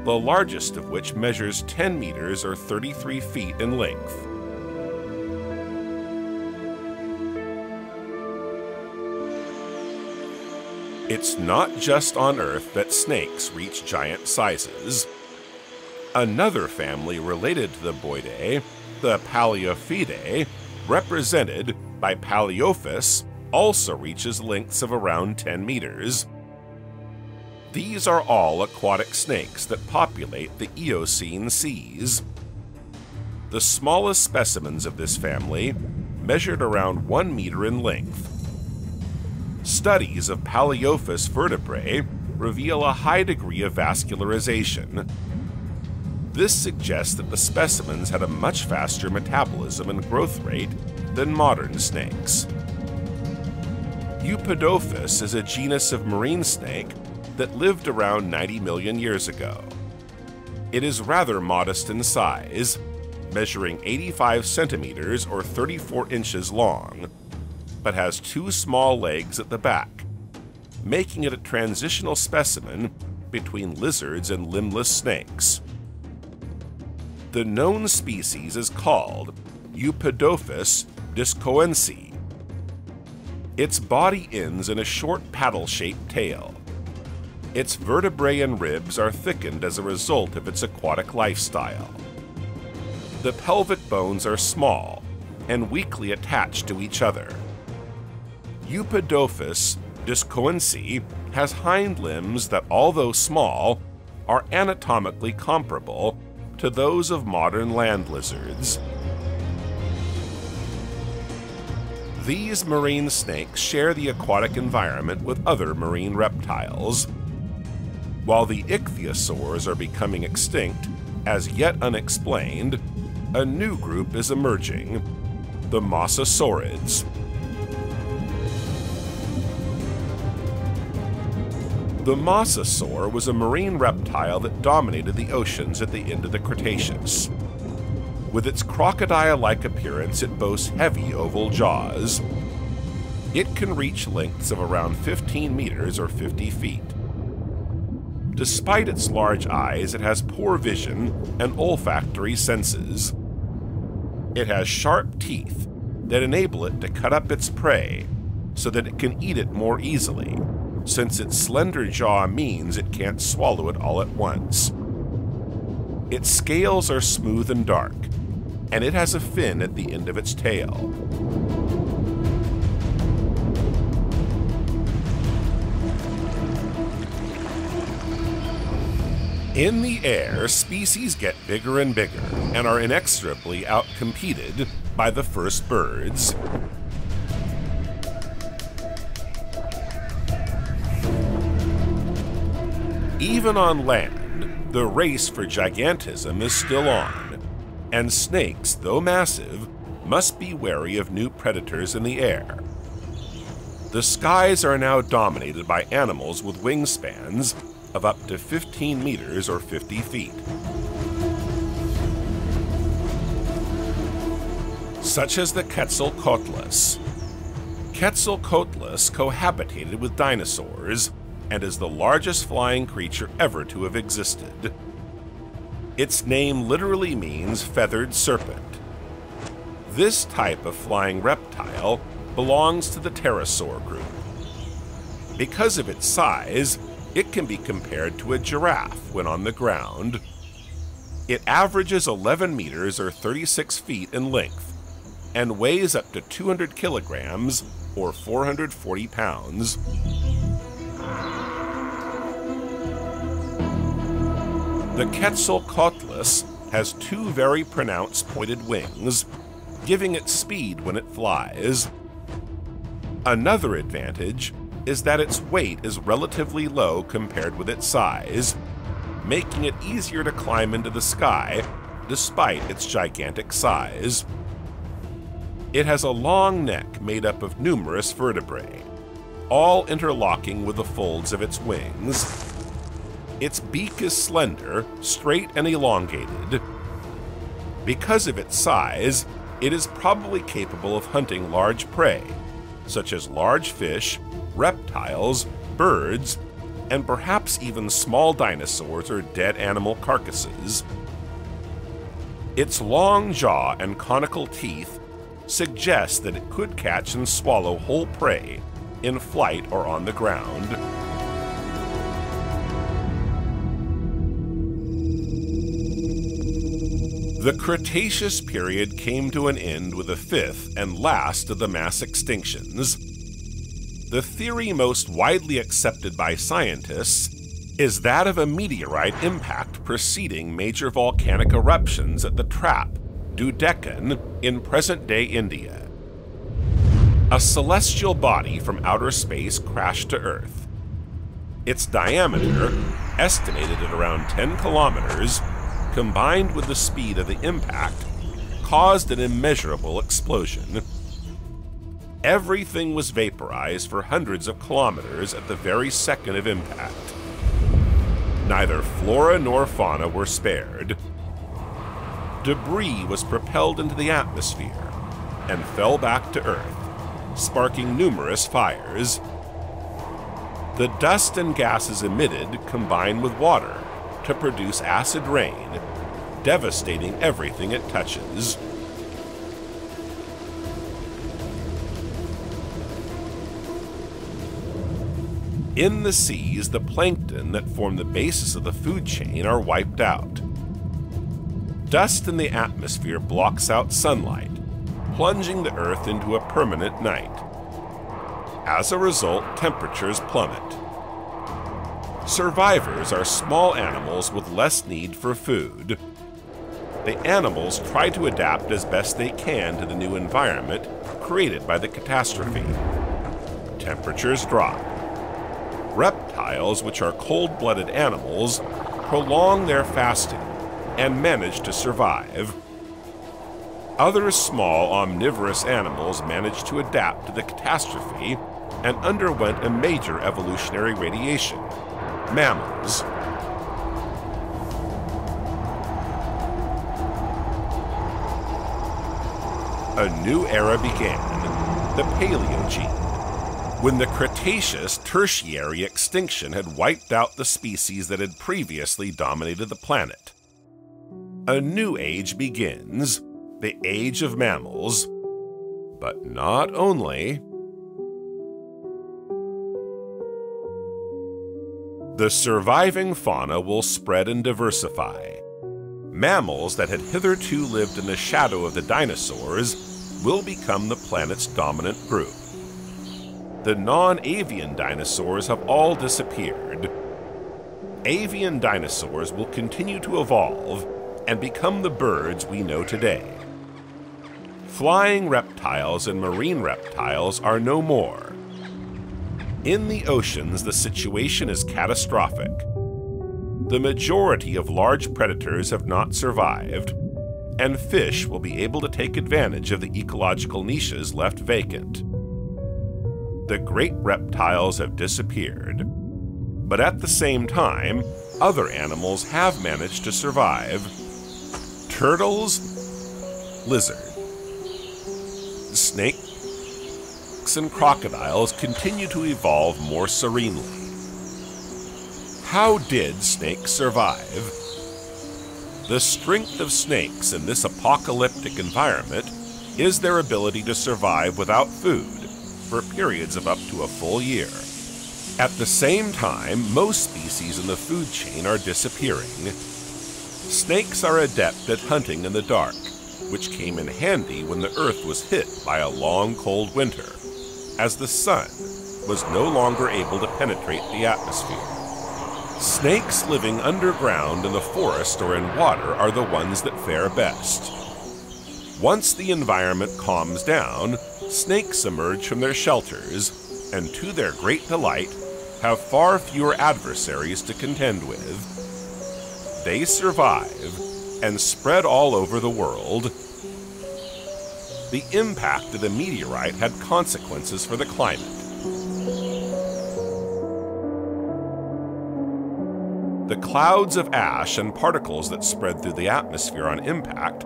the largest of which measures 10 meters or 33 feet in length. It's not just on Earth that snakes reach giant sizes. Another family related to the Boidae, the Paleophidae, represented by Pachyophis, also reaches lengths of around 10 meters. These are all aquatic snakes that populate the Eocene seas. The smallest specimens of this family measured around 1 meter in length. Studies of Pachyophis vertebrae reveal a high degree of vascularization. This suggests that the specimens had a much faster metabolism and growth rate than modern snakes. Eupodophis is a genus of marine snake that lived around 90 million years ago. It is rather modest in size, measuring 85 centimeters or 34 inches long, but has two small legs at the back, making it a transitional specimen between lizards and limbless snakes. The known species is called Eupodophis descouensis. Its body ends in a short paddle-shaped tail. Its vertebrae and ribs are thickened as a result of its aquatic lifestyle. The pelvic bones are small and weakly attached to each other. Eupodophis descouensis has hind limbs that, although small, are anatomically comparable to those of modern land lizards. These marine snakes share the aquatic environment with other marine reptiles. While the ichthyosaurs are becoming extinct, as yet unexplained, a new group is emerging, the mosasaurids. The mosasaur was a marine reptile that dominated the oceans at the end of the Cretaceous. With its crocodile-like appearance, it boasts heavy oval jaws. It can reach lengths of around 15 meters or 50 feet. Despite its large eyes, it has poor vision and olfactory senses. It has sharp teeth that enable it to cut up its prey so that it can eat it more easily, since its slender jaw means it can't swallow it all at once. Its scales are smooth and dark, and it has a fin at the end of its tail. In the air, species get bigger and bigger and are inexorably outcompeted by the first birds. Even on land, the race for gigantism is still on, and snakes, though massive, must be wary of new predators in the air. The skies are now dominated by animals with wingspans of up to 15 meters or 50 feet. Such as the Quetzalcoatlus. Quetzalcoatlus cohabitated with dinosaurs and is the largest flying creature ever to have existed. Its name literally means feathered serpent. This type of flying reptile belongs to the pterosaur group. Because of its size, it can be compared to a giraffe when on the ground. It averages 11 meters or 36 feet in length and weighs up to 200 kilograms or 440 pounds. The Quetzalcoatlus has two very pronounced pointed wings, giving it speed when it flies. Another advantage is that its weight is relatively low compared with its size, making it easier to climb into the sky, despite its gigantic size. It has a long neck made up of numerous vertebrae, all interlocking with the folds of its wings. Its beak is slender, straight, and elongated. Because of its size, it is probably capable of hunting large prey, such as large fish, reptiles, birds, and perhaps even small dinosaurs or dead animal carcasses. Its long jaw and conical teeth suggest that it could catch and swallow whole prey in flight or on the ground. The Cretaceous period came to an end with the fifth and last of the mass extinctions. The theory most widely accepted by scientists is that of a meteorite impact preceding major volcanic eruptions at the Trap, Dudecan, in present-day India. A celestial body from outer space crashed to Earth. Its diameter, estimated at around 10 kilometers, combined with the speed of the impact, caused an immeasurable explosion. Everything was vaporized for hundreds of kilometers at the very second of impact. Neither flora nor fauna were spared. Debris was propelled into the atmosphere and fell back to Earth, sparking numerous fires. The dust and gases emitted combined with water to produce acid rain, devastating everything it touches. In the seas, the plankton that form the basis of the food chain are wiped out. Dust in the atmosphere blocks out sunlight, plunging the Earth into a permanent night. As a result, temperatures plummet. Survivors are small animals with less need for food. The animals try to adapt as best they can to the new environment created by the catastrophe. Temperatures drop. Reptiles, which are cold-blooded animals, prolong their fasting and manage to survive. Other small omnivorous animals managed to adapt to the catastrophe and underwent a major evolutionary radiation: mammals. A new era began, the Paleogene, when the Cretaceous tertiary extinction had wiped out the species that had previously dominated the planet. A new age begins, the age of mammals, but not only. The surviving fauna will spread and diversify. Mammals that had hitherto lived in the shadow of the dinosaurs will become the planet's dominant group. The non-avian dinosaurs have all disappeared. Avian dinosaurs will continue to evolve and become the birds we know today. Flying reptiles and marine reptiles are no more. In the oceans, the situation is catastrophic. The majority of large predators have not survived, and fish will be able to take advantage of the ecological niches left vacant. The great reptiles have disappeared. But at the same time, other animals have managed to survive. Turtles, lizard, snakes, and crocodiles continue to evolve more serenely. How did snakes survive? The strength of snakes in this apocalyptic environment is their ability to survive without food for periods of up to a full year. At the same time, most species in the food chain are disappearing. Snakes are adept at hunting in the dark, which came in handy when the Earth was hit by a long cold winter, as the sun was no longer able to penetrate the atmosphere. Snakes living underground in the forest or in water are the ones that fare best. Once the environment calms down, snakes emerge from their shelters and, to their great delight, have far fewer adversaries to contend with. they survive and spread all over the world, the impact of the meteorite had consequences for the climate. The clouds of ash and particles that spread through the atmosphere on impact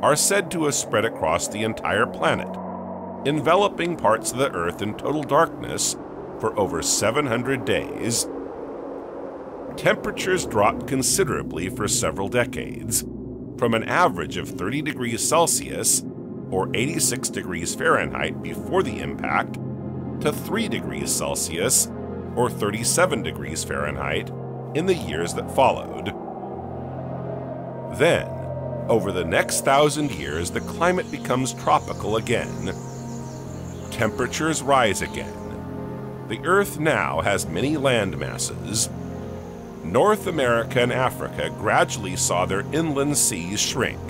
are said to have spread across the entire planet, enveloping parts of the Earth in total darkness for over 700 days. Temperatures dropped considerably for several decades, from an average of 30 degrees Celsius or 86 degrees Fahrenheit before the impact to 3 degrees Celsius or 37 degrees Fahrenheit in the years that followed. Then, over the next 1,000 years, the climate becomes tropical again. Temperatures rise again. The Earth now has many land masses. North America and Africa gradually saw their inland seas shrink.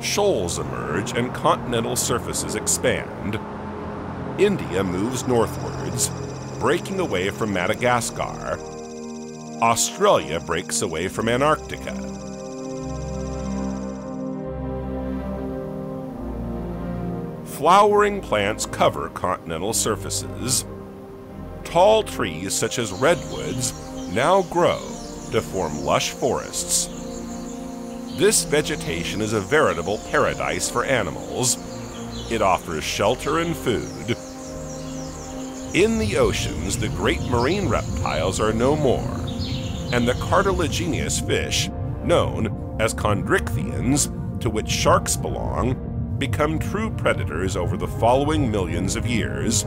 Shoals emerge and continental surfaces expand. India moves northwards, breaking away from Madagascar. Australia breaks away from Antarctica. Flowering plants cover continental surfaces. Tall trees such as redwoods now grow to form lush forests. This vegetation is a veritable paradise for animals. It offers shelter and food. In the oceans, the great marine reptiles are no more, and the cartilaginous fish, known as chondrichthyans, to which sharks belong, become true predators over the following millions of years.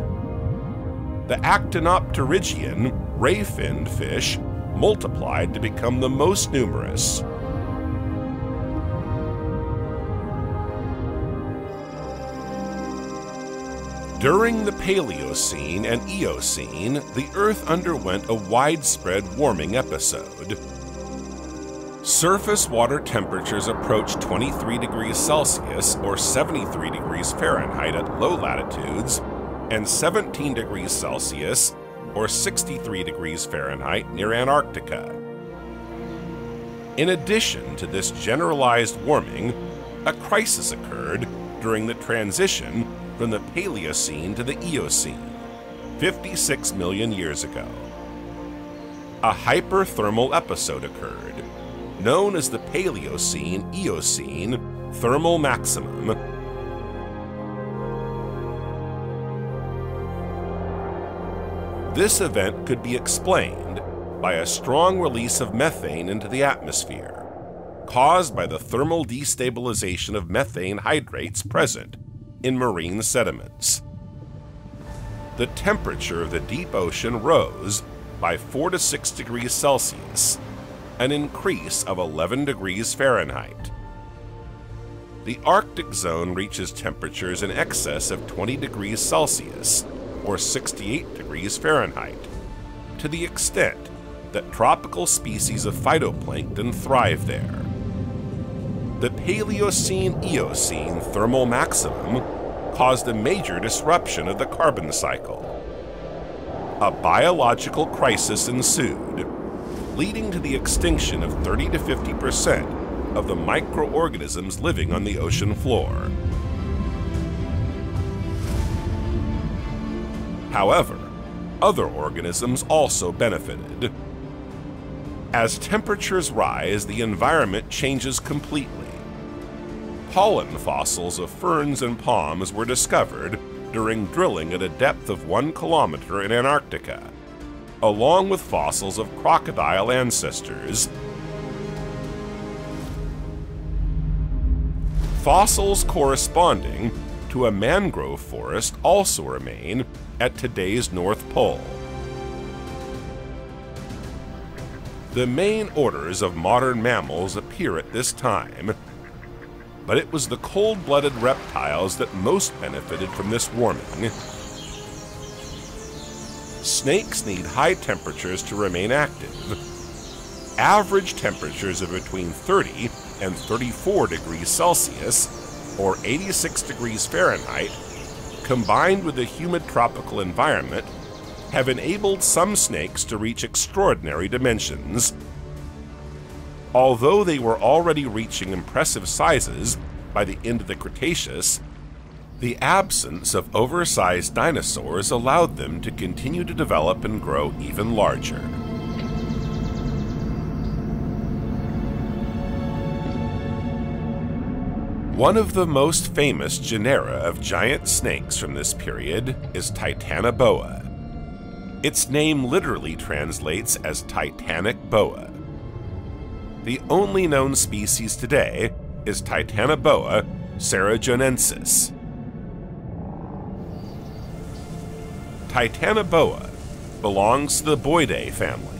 The actinopterygian ray-finned fish multiplied to become the most numerous. During the Paleocene and Eocene, the Earth underwent a widespread warming episode. Surface water temperatures approached 23 degrees Celsius or 73 degrees Fahrenheit at low latitudes and 17 degrees Celsius or 63 degrees Fahrenheit near Antarctica. In addition to this generalized warming, a crisis occurred during the transition from the Paleocene to the Eocene, 56 million years ago. A hyperthermal episode occurred, known as the Paleocene-Eocene Thermal Maximum. This event could be explained by a strong release of methane into the atmosphere, caused by the thermal destabilization of methane hydrates present in marine sediments. The temperature of the deep ocean rose by 4 to 6 degrees Celsius, an increase of 11 degrees Fahrenheit. The Arctic zone reaches temperatures in excess of 20 degrees Celsius, or 68 degrees Fahrenheit, to the extent that tropical species of phytoplankton thrive there. The Paleocene-Eocene thermal maximum caused a major disruption of the carbon cycle. A biological crisis ensued, leading to the extinction of 30 to 50% of the microorganisms living on the ocean floor. However, other organisms also benefited. As temperatures rise, the environment changes completely. Pollen fossils of ferns and palms were discovered during drilling at a depth of 1 kilometer in Antarctica, along with fossils of crocodile ancestors. Fossils corresponding to a mangrove forest also remain at today's North Pole. The main orders of modern mammals appear at this time, but it was the cold-blooded reptiles that most benefited from this warming. Snakes need high temperatures to remain active. Average temperatures of between 30 and 34 degrees Celsius, or 86 degrees Fahrenheit, combined with a humid tropical environment, have enabled some snakes to reach extraordinary dimensions. Although they were already reaching impressive sizes by the end of the Cretaceous, the absence of oversized dinosaurs allowed them to continue to develop and grow even larger. One of the most famous genera of giant snakes from this period is Titanoboa. Its name literally translates as Titanic boa. The only known species today is Titanoboa cerrejonensis. Titanoboa belongs to the Boidae family,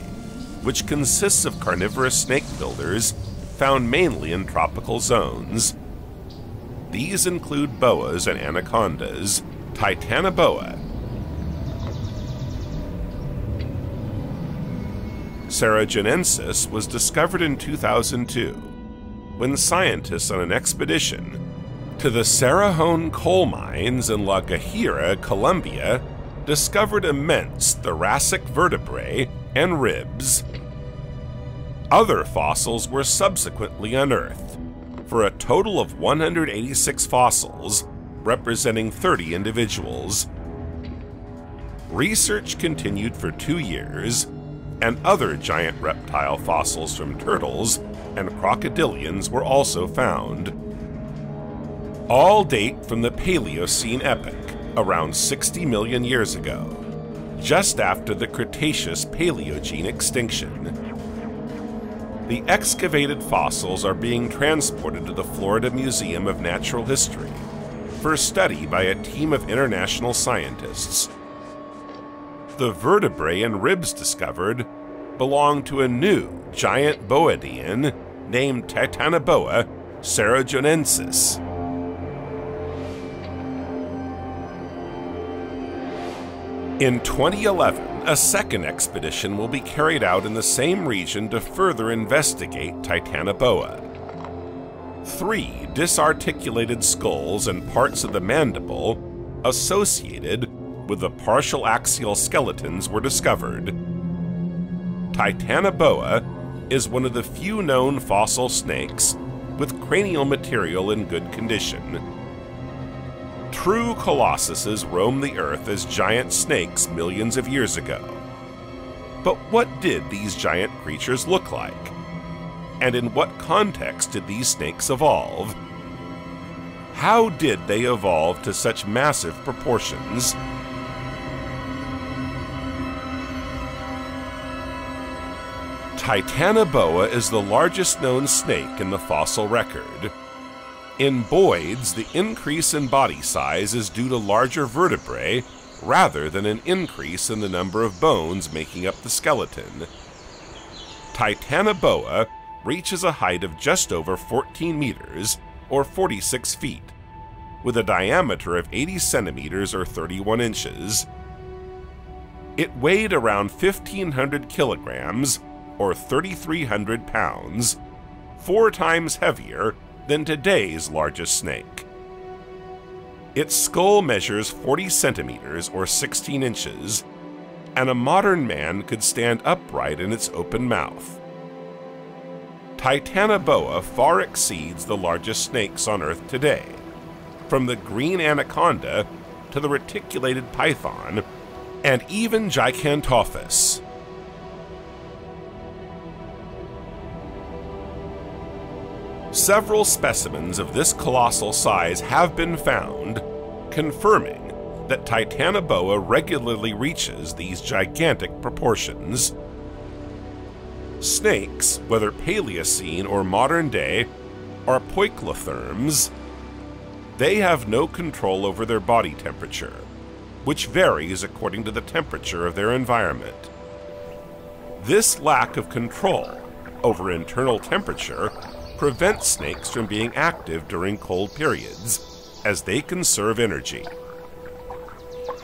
which consists of carnivorous snake builders found mainly in tropical zones. These include boas and anacondas. Titanoboa cerrejonensis was discovered in 2002 when scientists on an expedition to the Cerrejón coal mines in La Guajira, Colombia, discovered immense thoracic vertebrae and ribs. Other fossils were subsequently unearthed, for a total of 186 fossils, representing 30 individuals. Research continued for 2 years, and other giant reptile fossils from turtles and crocodilians were also found. All date from the Paleocene epoch, around 60 million years ago, just after the Cretaceous Paleogene extinction. The excavated fossils are being transported to the Florida Museum of Natural History for study by a team of international scientists. The vertebrae and ribs discovered belong to a new giant boidean named Titanoboa cerrejonensis. In 2011, a second expedition will be carried out in the same region to further investigate Titanoboa. 3 disarticulated skulls and parts of the mandible associated with the partial axial skeletons were discovered. Titanoboa is one of the few known fossil snakes with cranial material in good condition. True colossuses roamed the earth as giant snakes millions of years ago. But what did these giant creatures look like? And in what context did these snakes evolve? How did they evolve to such massive proportions? Titanoboa is the largest known snake in the fossil record. In boids, the increase in body size is due to larger vertebrae rather than an increase in the number of bones making up the skeleton. Titanoboa reaches a height of just over 14 meters or 46 feet, with a diameter of 80 centimeters or 31 inches. It weighed around 1,500 kilograms or 3,300 pounds, 4 times heavier than today's largest snake. Its skull measures 40 centimeters or 16 inches, and a modern man could stand upright in its open mouth. Titanoboa far exceeds the largest snakes on Earth today, from the green anaconda to the reticulated python, and even Gigantophis. Several specimens of this colossal size have been found, confirming that Titanoboa regularly reaches these gigantic proportions. Snakes, whether Paleocene or modern day, are poikilotherms. They have no control over their body temperature, which varies according to the temperature of their environment. This lack of control over internal temperature prevents snakes from being active during cold periods, as they conserve energy.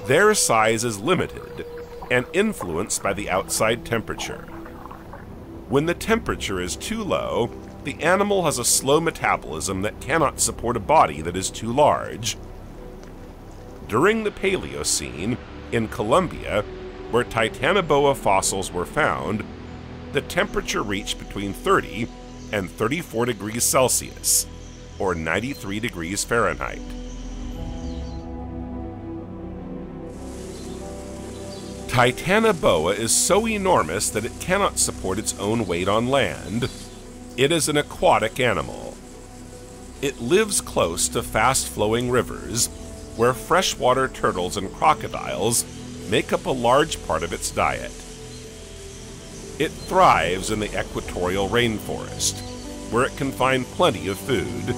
Their size is limited and influenced by the outside temperature. When the temperature is too low, the animal has a slow metabolism that cannot support a body that is too large. During the Paleocene, in Colombia, where Titanoboa fossils were found, the temperature reached between 30 and 34 degrees Celsius, or 93 degrees Fahrenheit. Titanoboa is so enormous that it cannot support its own weight on land. It is an aquatic animal. It lives close to fast-flowing rivers, where freshwater turtles and crocodiles make up a large part of its diet. It thrives in the equatorial rainforest, where it can find plenty of food.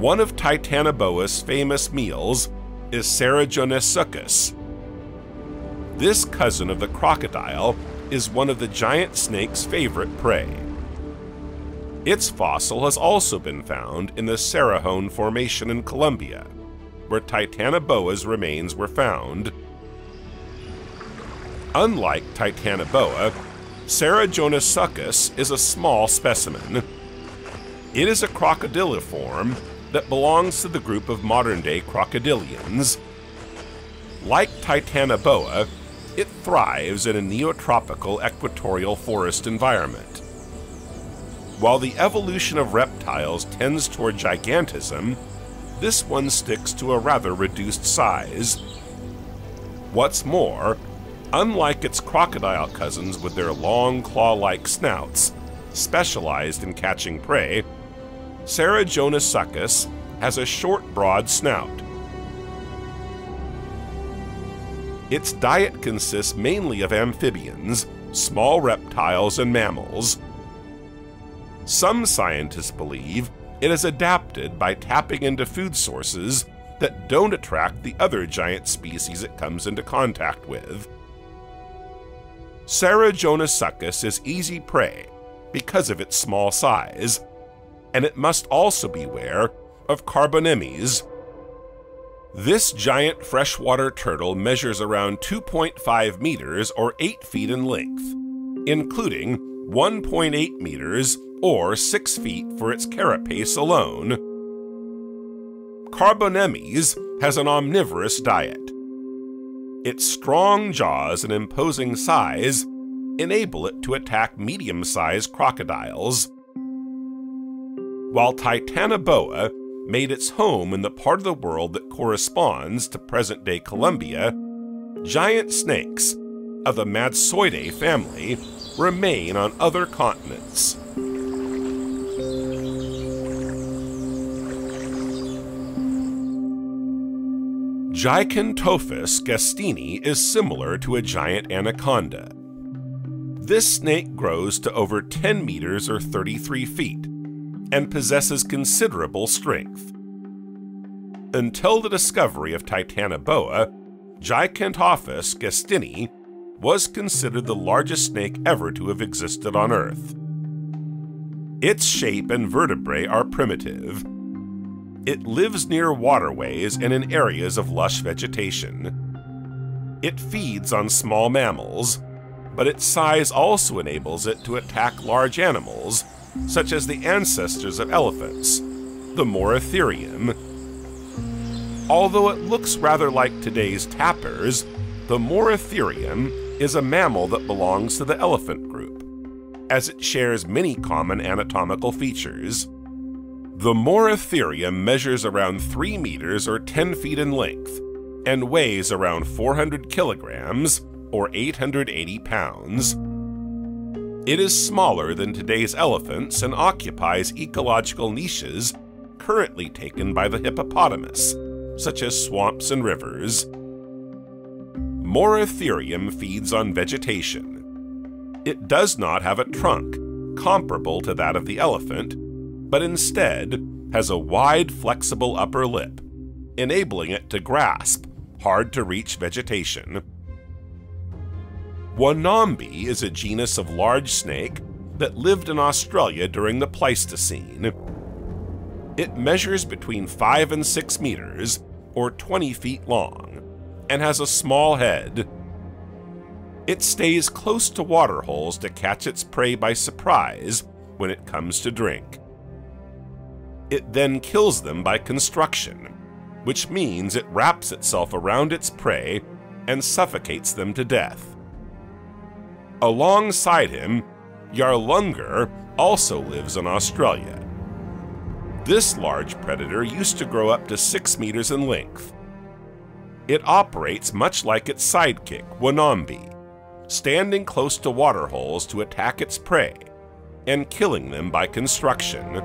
One of Titanoboa's famous meals is Cerrejonisuchus. This cousin of the crocodile is one of the giant snake's favorite prey. Its fossil has also been found in the Cerrejón Formation in Colombia, where Titanoboa's remains were found. Unlike Titanoboa, Cerrejonisuchus is a small specimen. It is a crocodiliform that belongs to the group of modern-day crocodilians. Like Titanoboa, it thrives in a neotropical equatorial forest environment. While the evolution of reptiles tends toward gigantism, this one sticks to a rather reduced size. What's more, unlike its crocodile cousins with their long claw-like snouts, specialized in catching prey, Cerrejonisuchus has a short, broad snout. Its diet consists mainly of amphibians, small reptiles, and mammals. Some scientists believe it is adapted by tapping into food sources that don't attract the other giant species it comes into contact with. Cerrejonisuchus is easy prey because of its small size, and it must also beware of Carbonemys. This giant freshwater turtle measures around 2.5 meters or 8 feet in length, including 1.8 meters or 6 feet for its carapace alone. Carbonemys has an omnivorous diet. Its strong jaws and imposing size enable it to attack medium-sized crocodiles. While Titanoboa made its home in the part of the world that corresponds to present-day Colombia, giant snakes of the Matsoidae family remain on other continents. Gigantophis gastrii is similar to a giant anaconda. This snake grows to over 10 meters or 33 feet and possesses considerable strength. Until the discovery of Titanoboa, Gigantophis gastrii was considered the largest snake ever to have existed on Earth. Its shape and vertebrae are primitive. It lives near waterways and in areas of lush vegetation. It feeds on small mammals, but its size also enables it to attack large animals, such as the ancestors of elephants, the Moeritherium. Although it looks rather like today's tapirs, the Moeritherium is a mammal that belongs to the elephant group, as it shares many common anatomical features. The Moeritherium measures around 3 meters or 10 feet in length and weighs around 400 kilograms, or 880 pounds. It is smaller than today's elephants and occupies ecological niches currently taken by the hippopotamus, such as swamps and rivers. Moeritherium feeds on vegetation. It does not have a trunk comparable to that of the elephant, but instead has a wide, flexible upper lip, enabling it to grasp hard-to-reach vegetation. Wonambi is a genus of large snake that lived in Australia during the Pleistocene. It measures between 5 and 6 meters, or 20 feet long, and has a small head. It stays close to waterholes to catch its prey by surprise when it comes to drink. It then kills them by constriction, which means it wraps itself around its prey and suffocates them to death. Alongside him, Yurlunggur also lives in Australia. This large predator used to grow up to 6 meters in length. It operates much like its sidekick, Wonambi, standing close to waterholes to attack its prey and killing them by construction.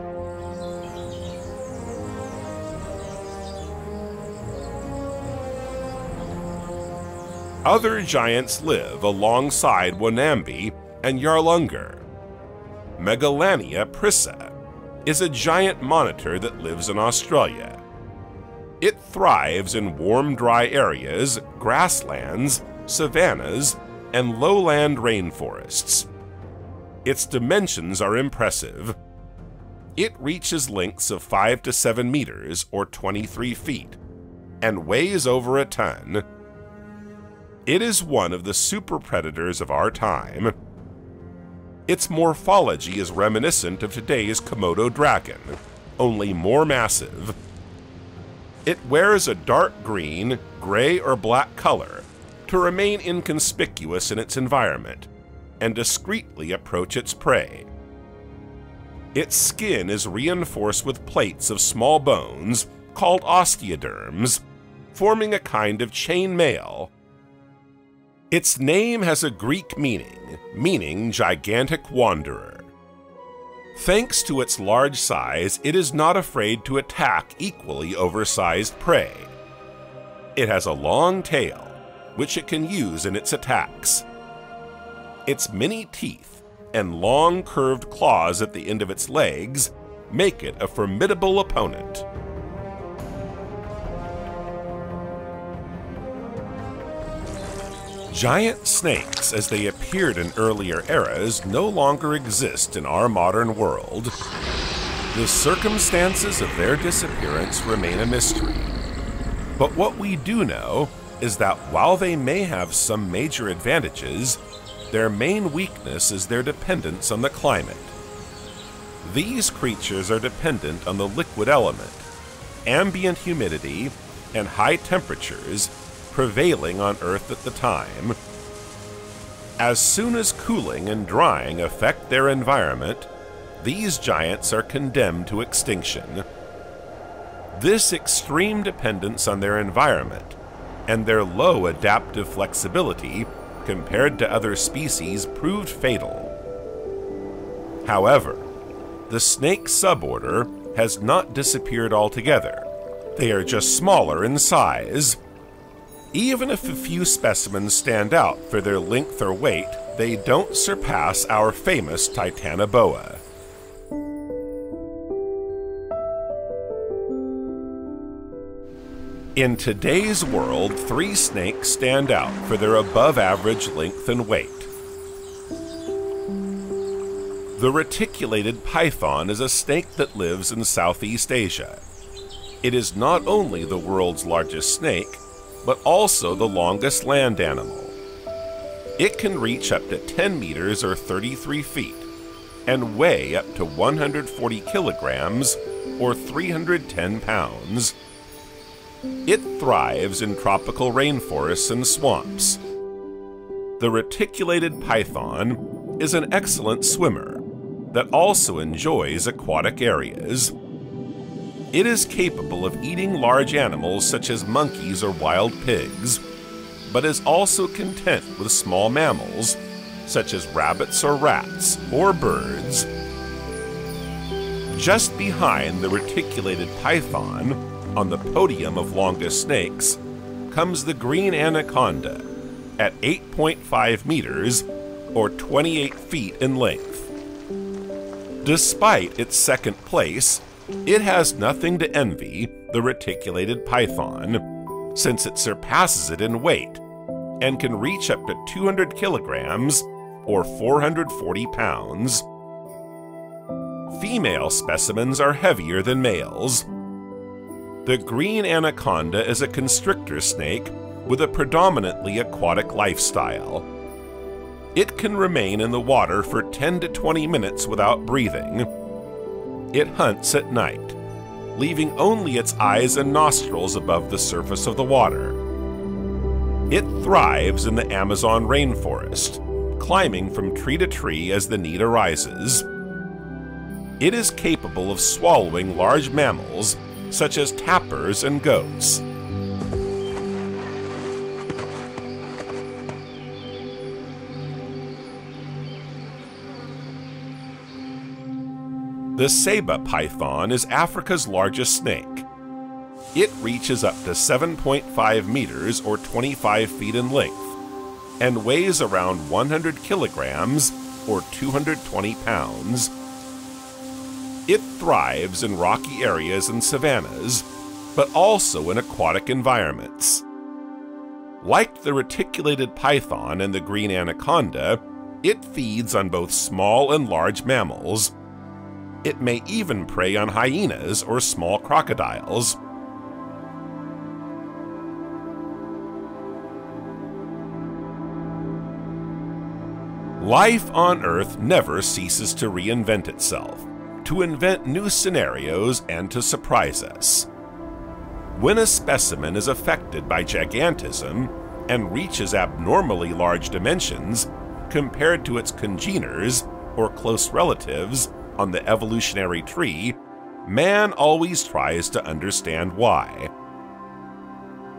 Other giants live alongside Wonambi and Yurlunggur. Megalania prissa is a giant monitor that lives in Australia. It thrives in warm, dry areas, grasslands, savannas, and lowland rainforests. Its dimensions are impressive. It reaches lengths of 5 to 7 meters or 23 feet and weighs over a ton. It is one of the super predators of our time. Its morphology is reminiscent of today's Komodo dragon, only more massive. It wears a dark green, gray, or black color to remain inconspicuous in its environment and discreetly approach its prey. Its skin is reinforced with plates of small bones called osteoderms, forming a kind of chain mail. Its name has a Greek meaning, meaning gigantic wanderer. Thanks to its large size, it is not afraid to attack equally oversized prey. It has a long tail, which it can use in its attacks. Its many teeth and long curved claws at the end of its legs make it a formidable opponent. Giant snakes, as they appeared in earlier eras, no longer exist in our modern world. The circumstances of their disappearance remain a mystery. But what we do know is that while they may have some major advantages, their main weakness is their dependence on the climate. These creatures are dependent on the liquid element, ambient humidity, and high temperatures prevailing on Earth at the time. As soon as cooling and drying affect their environment, these giants are condemned to extinction. This extreme dependence on their environment and their low adaptive flexibility compared to other species proved fatal. However, the snake suborder has not disappeared altogether. They are just smaller in size. Even if a few specimens stand out for their length or weight, they don't surpass our famous Titanoboa. In today's world, 3 snakes stand out for their above-average length and weight. The reticulated python is a snake that lives in Southeast Asia. It is not only the world's largest snake, but also the longest land animal. It can reach up to 10 meters or 33 feet and weigh up to 140 kilograms or 310 pounds. It thrives in tropical rainforests and swamps. The reticulated python is an excellent swimmer that also enjoys aquatic areas. It is capable of eating large animals such as monkeys or wild pigs, but is also content with small mammals such as rabbits or rats or birds. Just behind the reticulated python, on the podium of longest snakes, comes the green anaconda at 8.5 meters or 28 feet in length. Despite its second place, it has nothing to envy the reticulated python, since it surpasses it in weight and can reach up to 200 kilograms or 440 pounds. Female specimens are heavier than males. The green anaconda is a constrictor snake with a predominantly aquatic lifestyle. It can remain in the water for 10 to 20 minutes without breathing. It hunts at night, leaving only its eyes and nostrils above the surface of the water. It thrives in the Amazon rainforest, climbing from tree to tree as the need arises. It is capable of swallowing large mammals, such as tapirs and goats. The ceiba python is Africa's largest snake. It reaches up to 7.5 meters or 25 feet in length and weighs around 100 kilograms or 220 pounds. It thrives in rocky areas and savannas, but also in aquatic environments. Like the reticulated python and the green anaconda, it feeds on both small and large mammals. It may even prey on hyenas or small crocodiles. Life on Earth never ceases to reinvent itself, to invent new scenarios and to surprise us. When a specimen is affected by gigantism and reaches abnormally large dimensions compared to its congeners or close relatives on the evolutionary tree, man always tries to understand why.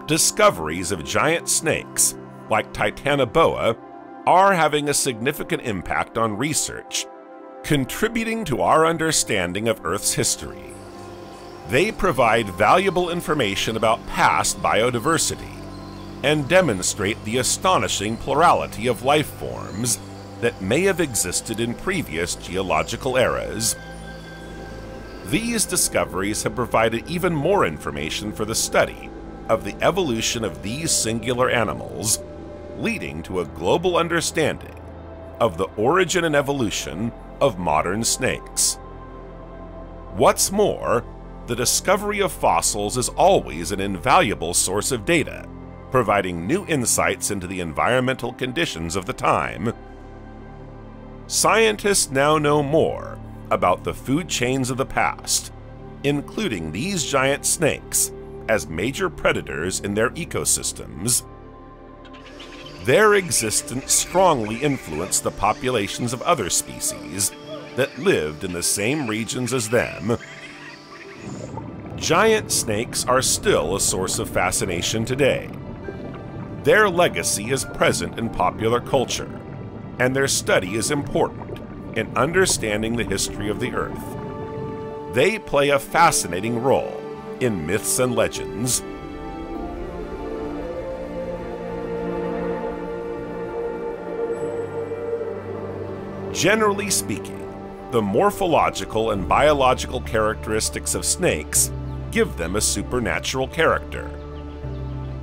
Discoveries of giant snakes, like Titanoboa, are having a significant impact on research, contributing to our understanding of Earth's history. They provide valuable information about past biodiversity and demonstrate the astonishing plurality of life forms that may have existed in previous geological eras. These discoveries have provided even more information for the study of the evolution of these singular animals, leading to a global understanding of the origin and evolution of modern snakes. What's more, the discovery of fossils is always an invaluable source of data, providing new insights into the environmental conditions of the time. Scientists now know more about the food chains of the past, including these giant snakes, as major predators in their ecosystems. Their existence strongly influenced the populations of other species that lived in the same regions as them. Giant snakes are still a source of fascination today. Their legacy is present in popular culture, and their study is important in understanding the history of the Earth. They play a fascinating role in myths and legends. Generally speaking, the morphological and biological characteristics of snakes give them a supernatural character.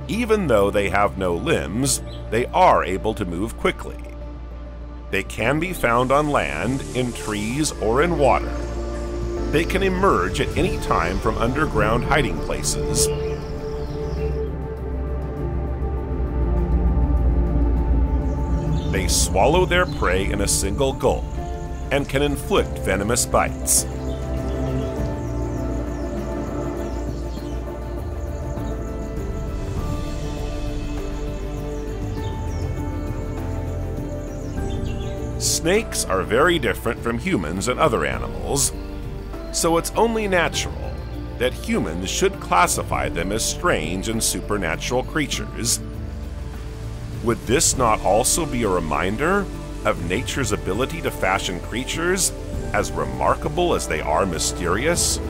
Even though they have no limbs, they are able to move quickly. They can be found on land, in trees, or in water. They can emerge at any time from underground hiding places. They swallow their prey in a single gulp and can inflict venomous bites. Snakes are very different from humans and other animals, so it's only natural that humans should classify them as strange and supernatural creatures. Would this not also be a reminder of nature's ability to fashion creatures as remarkable as they are mysterious?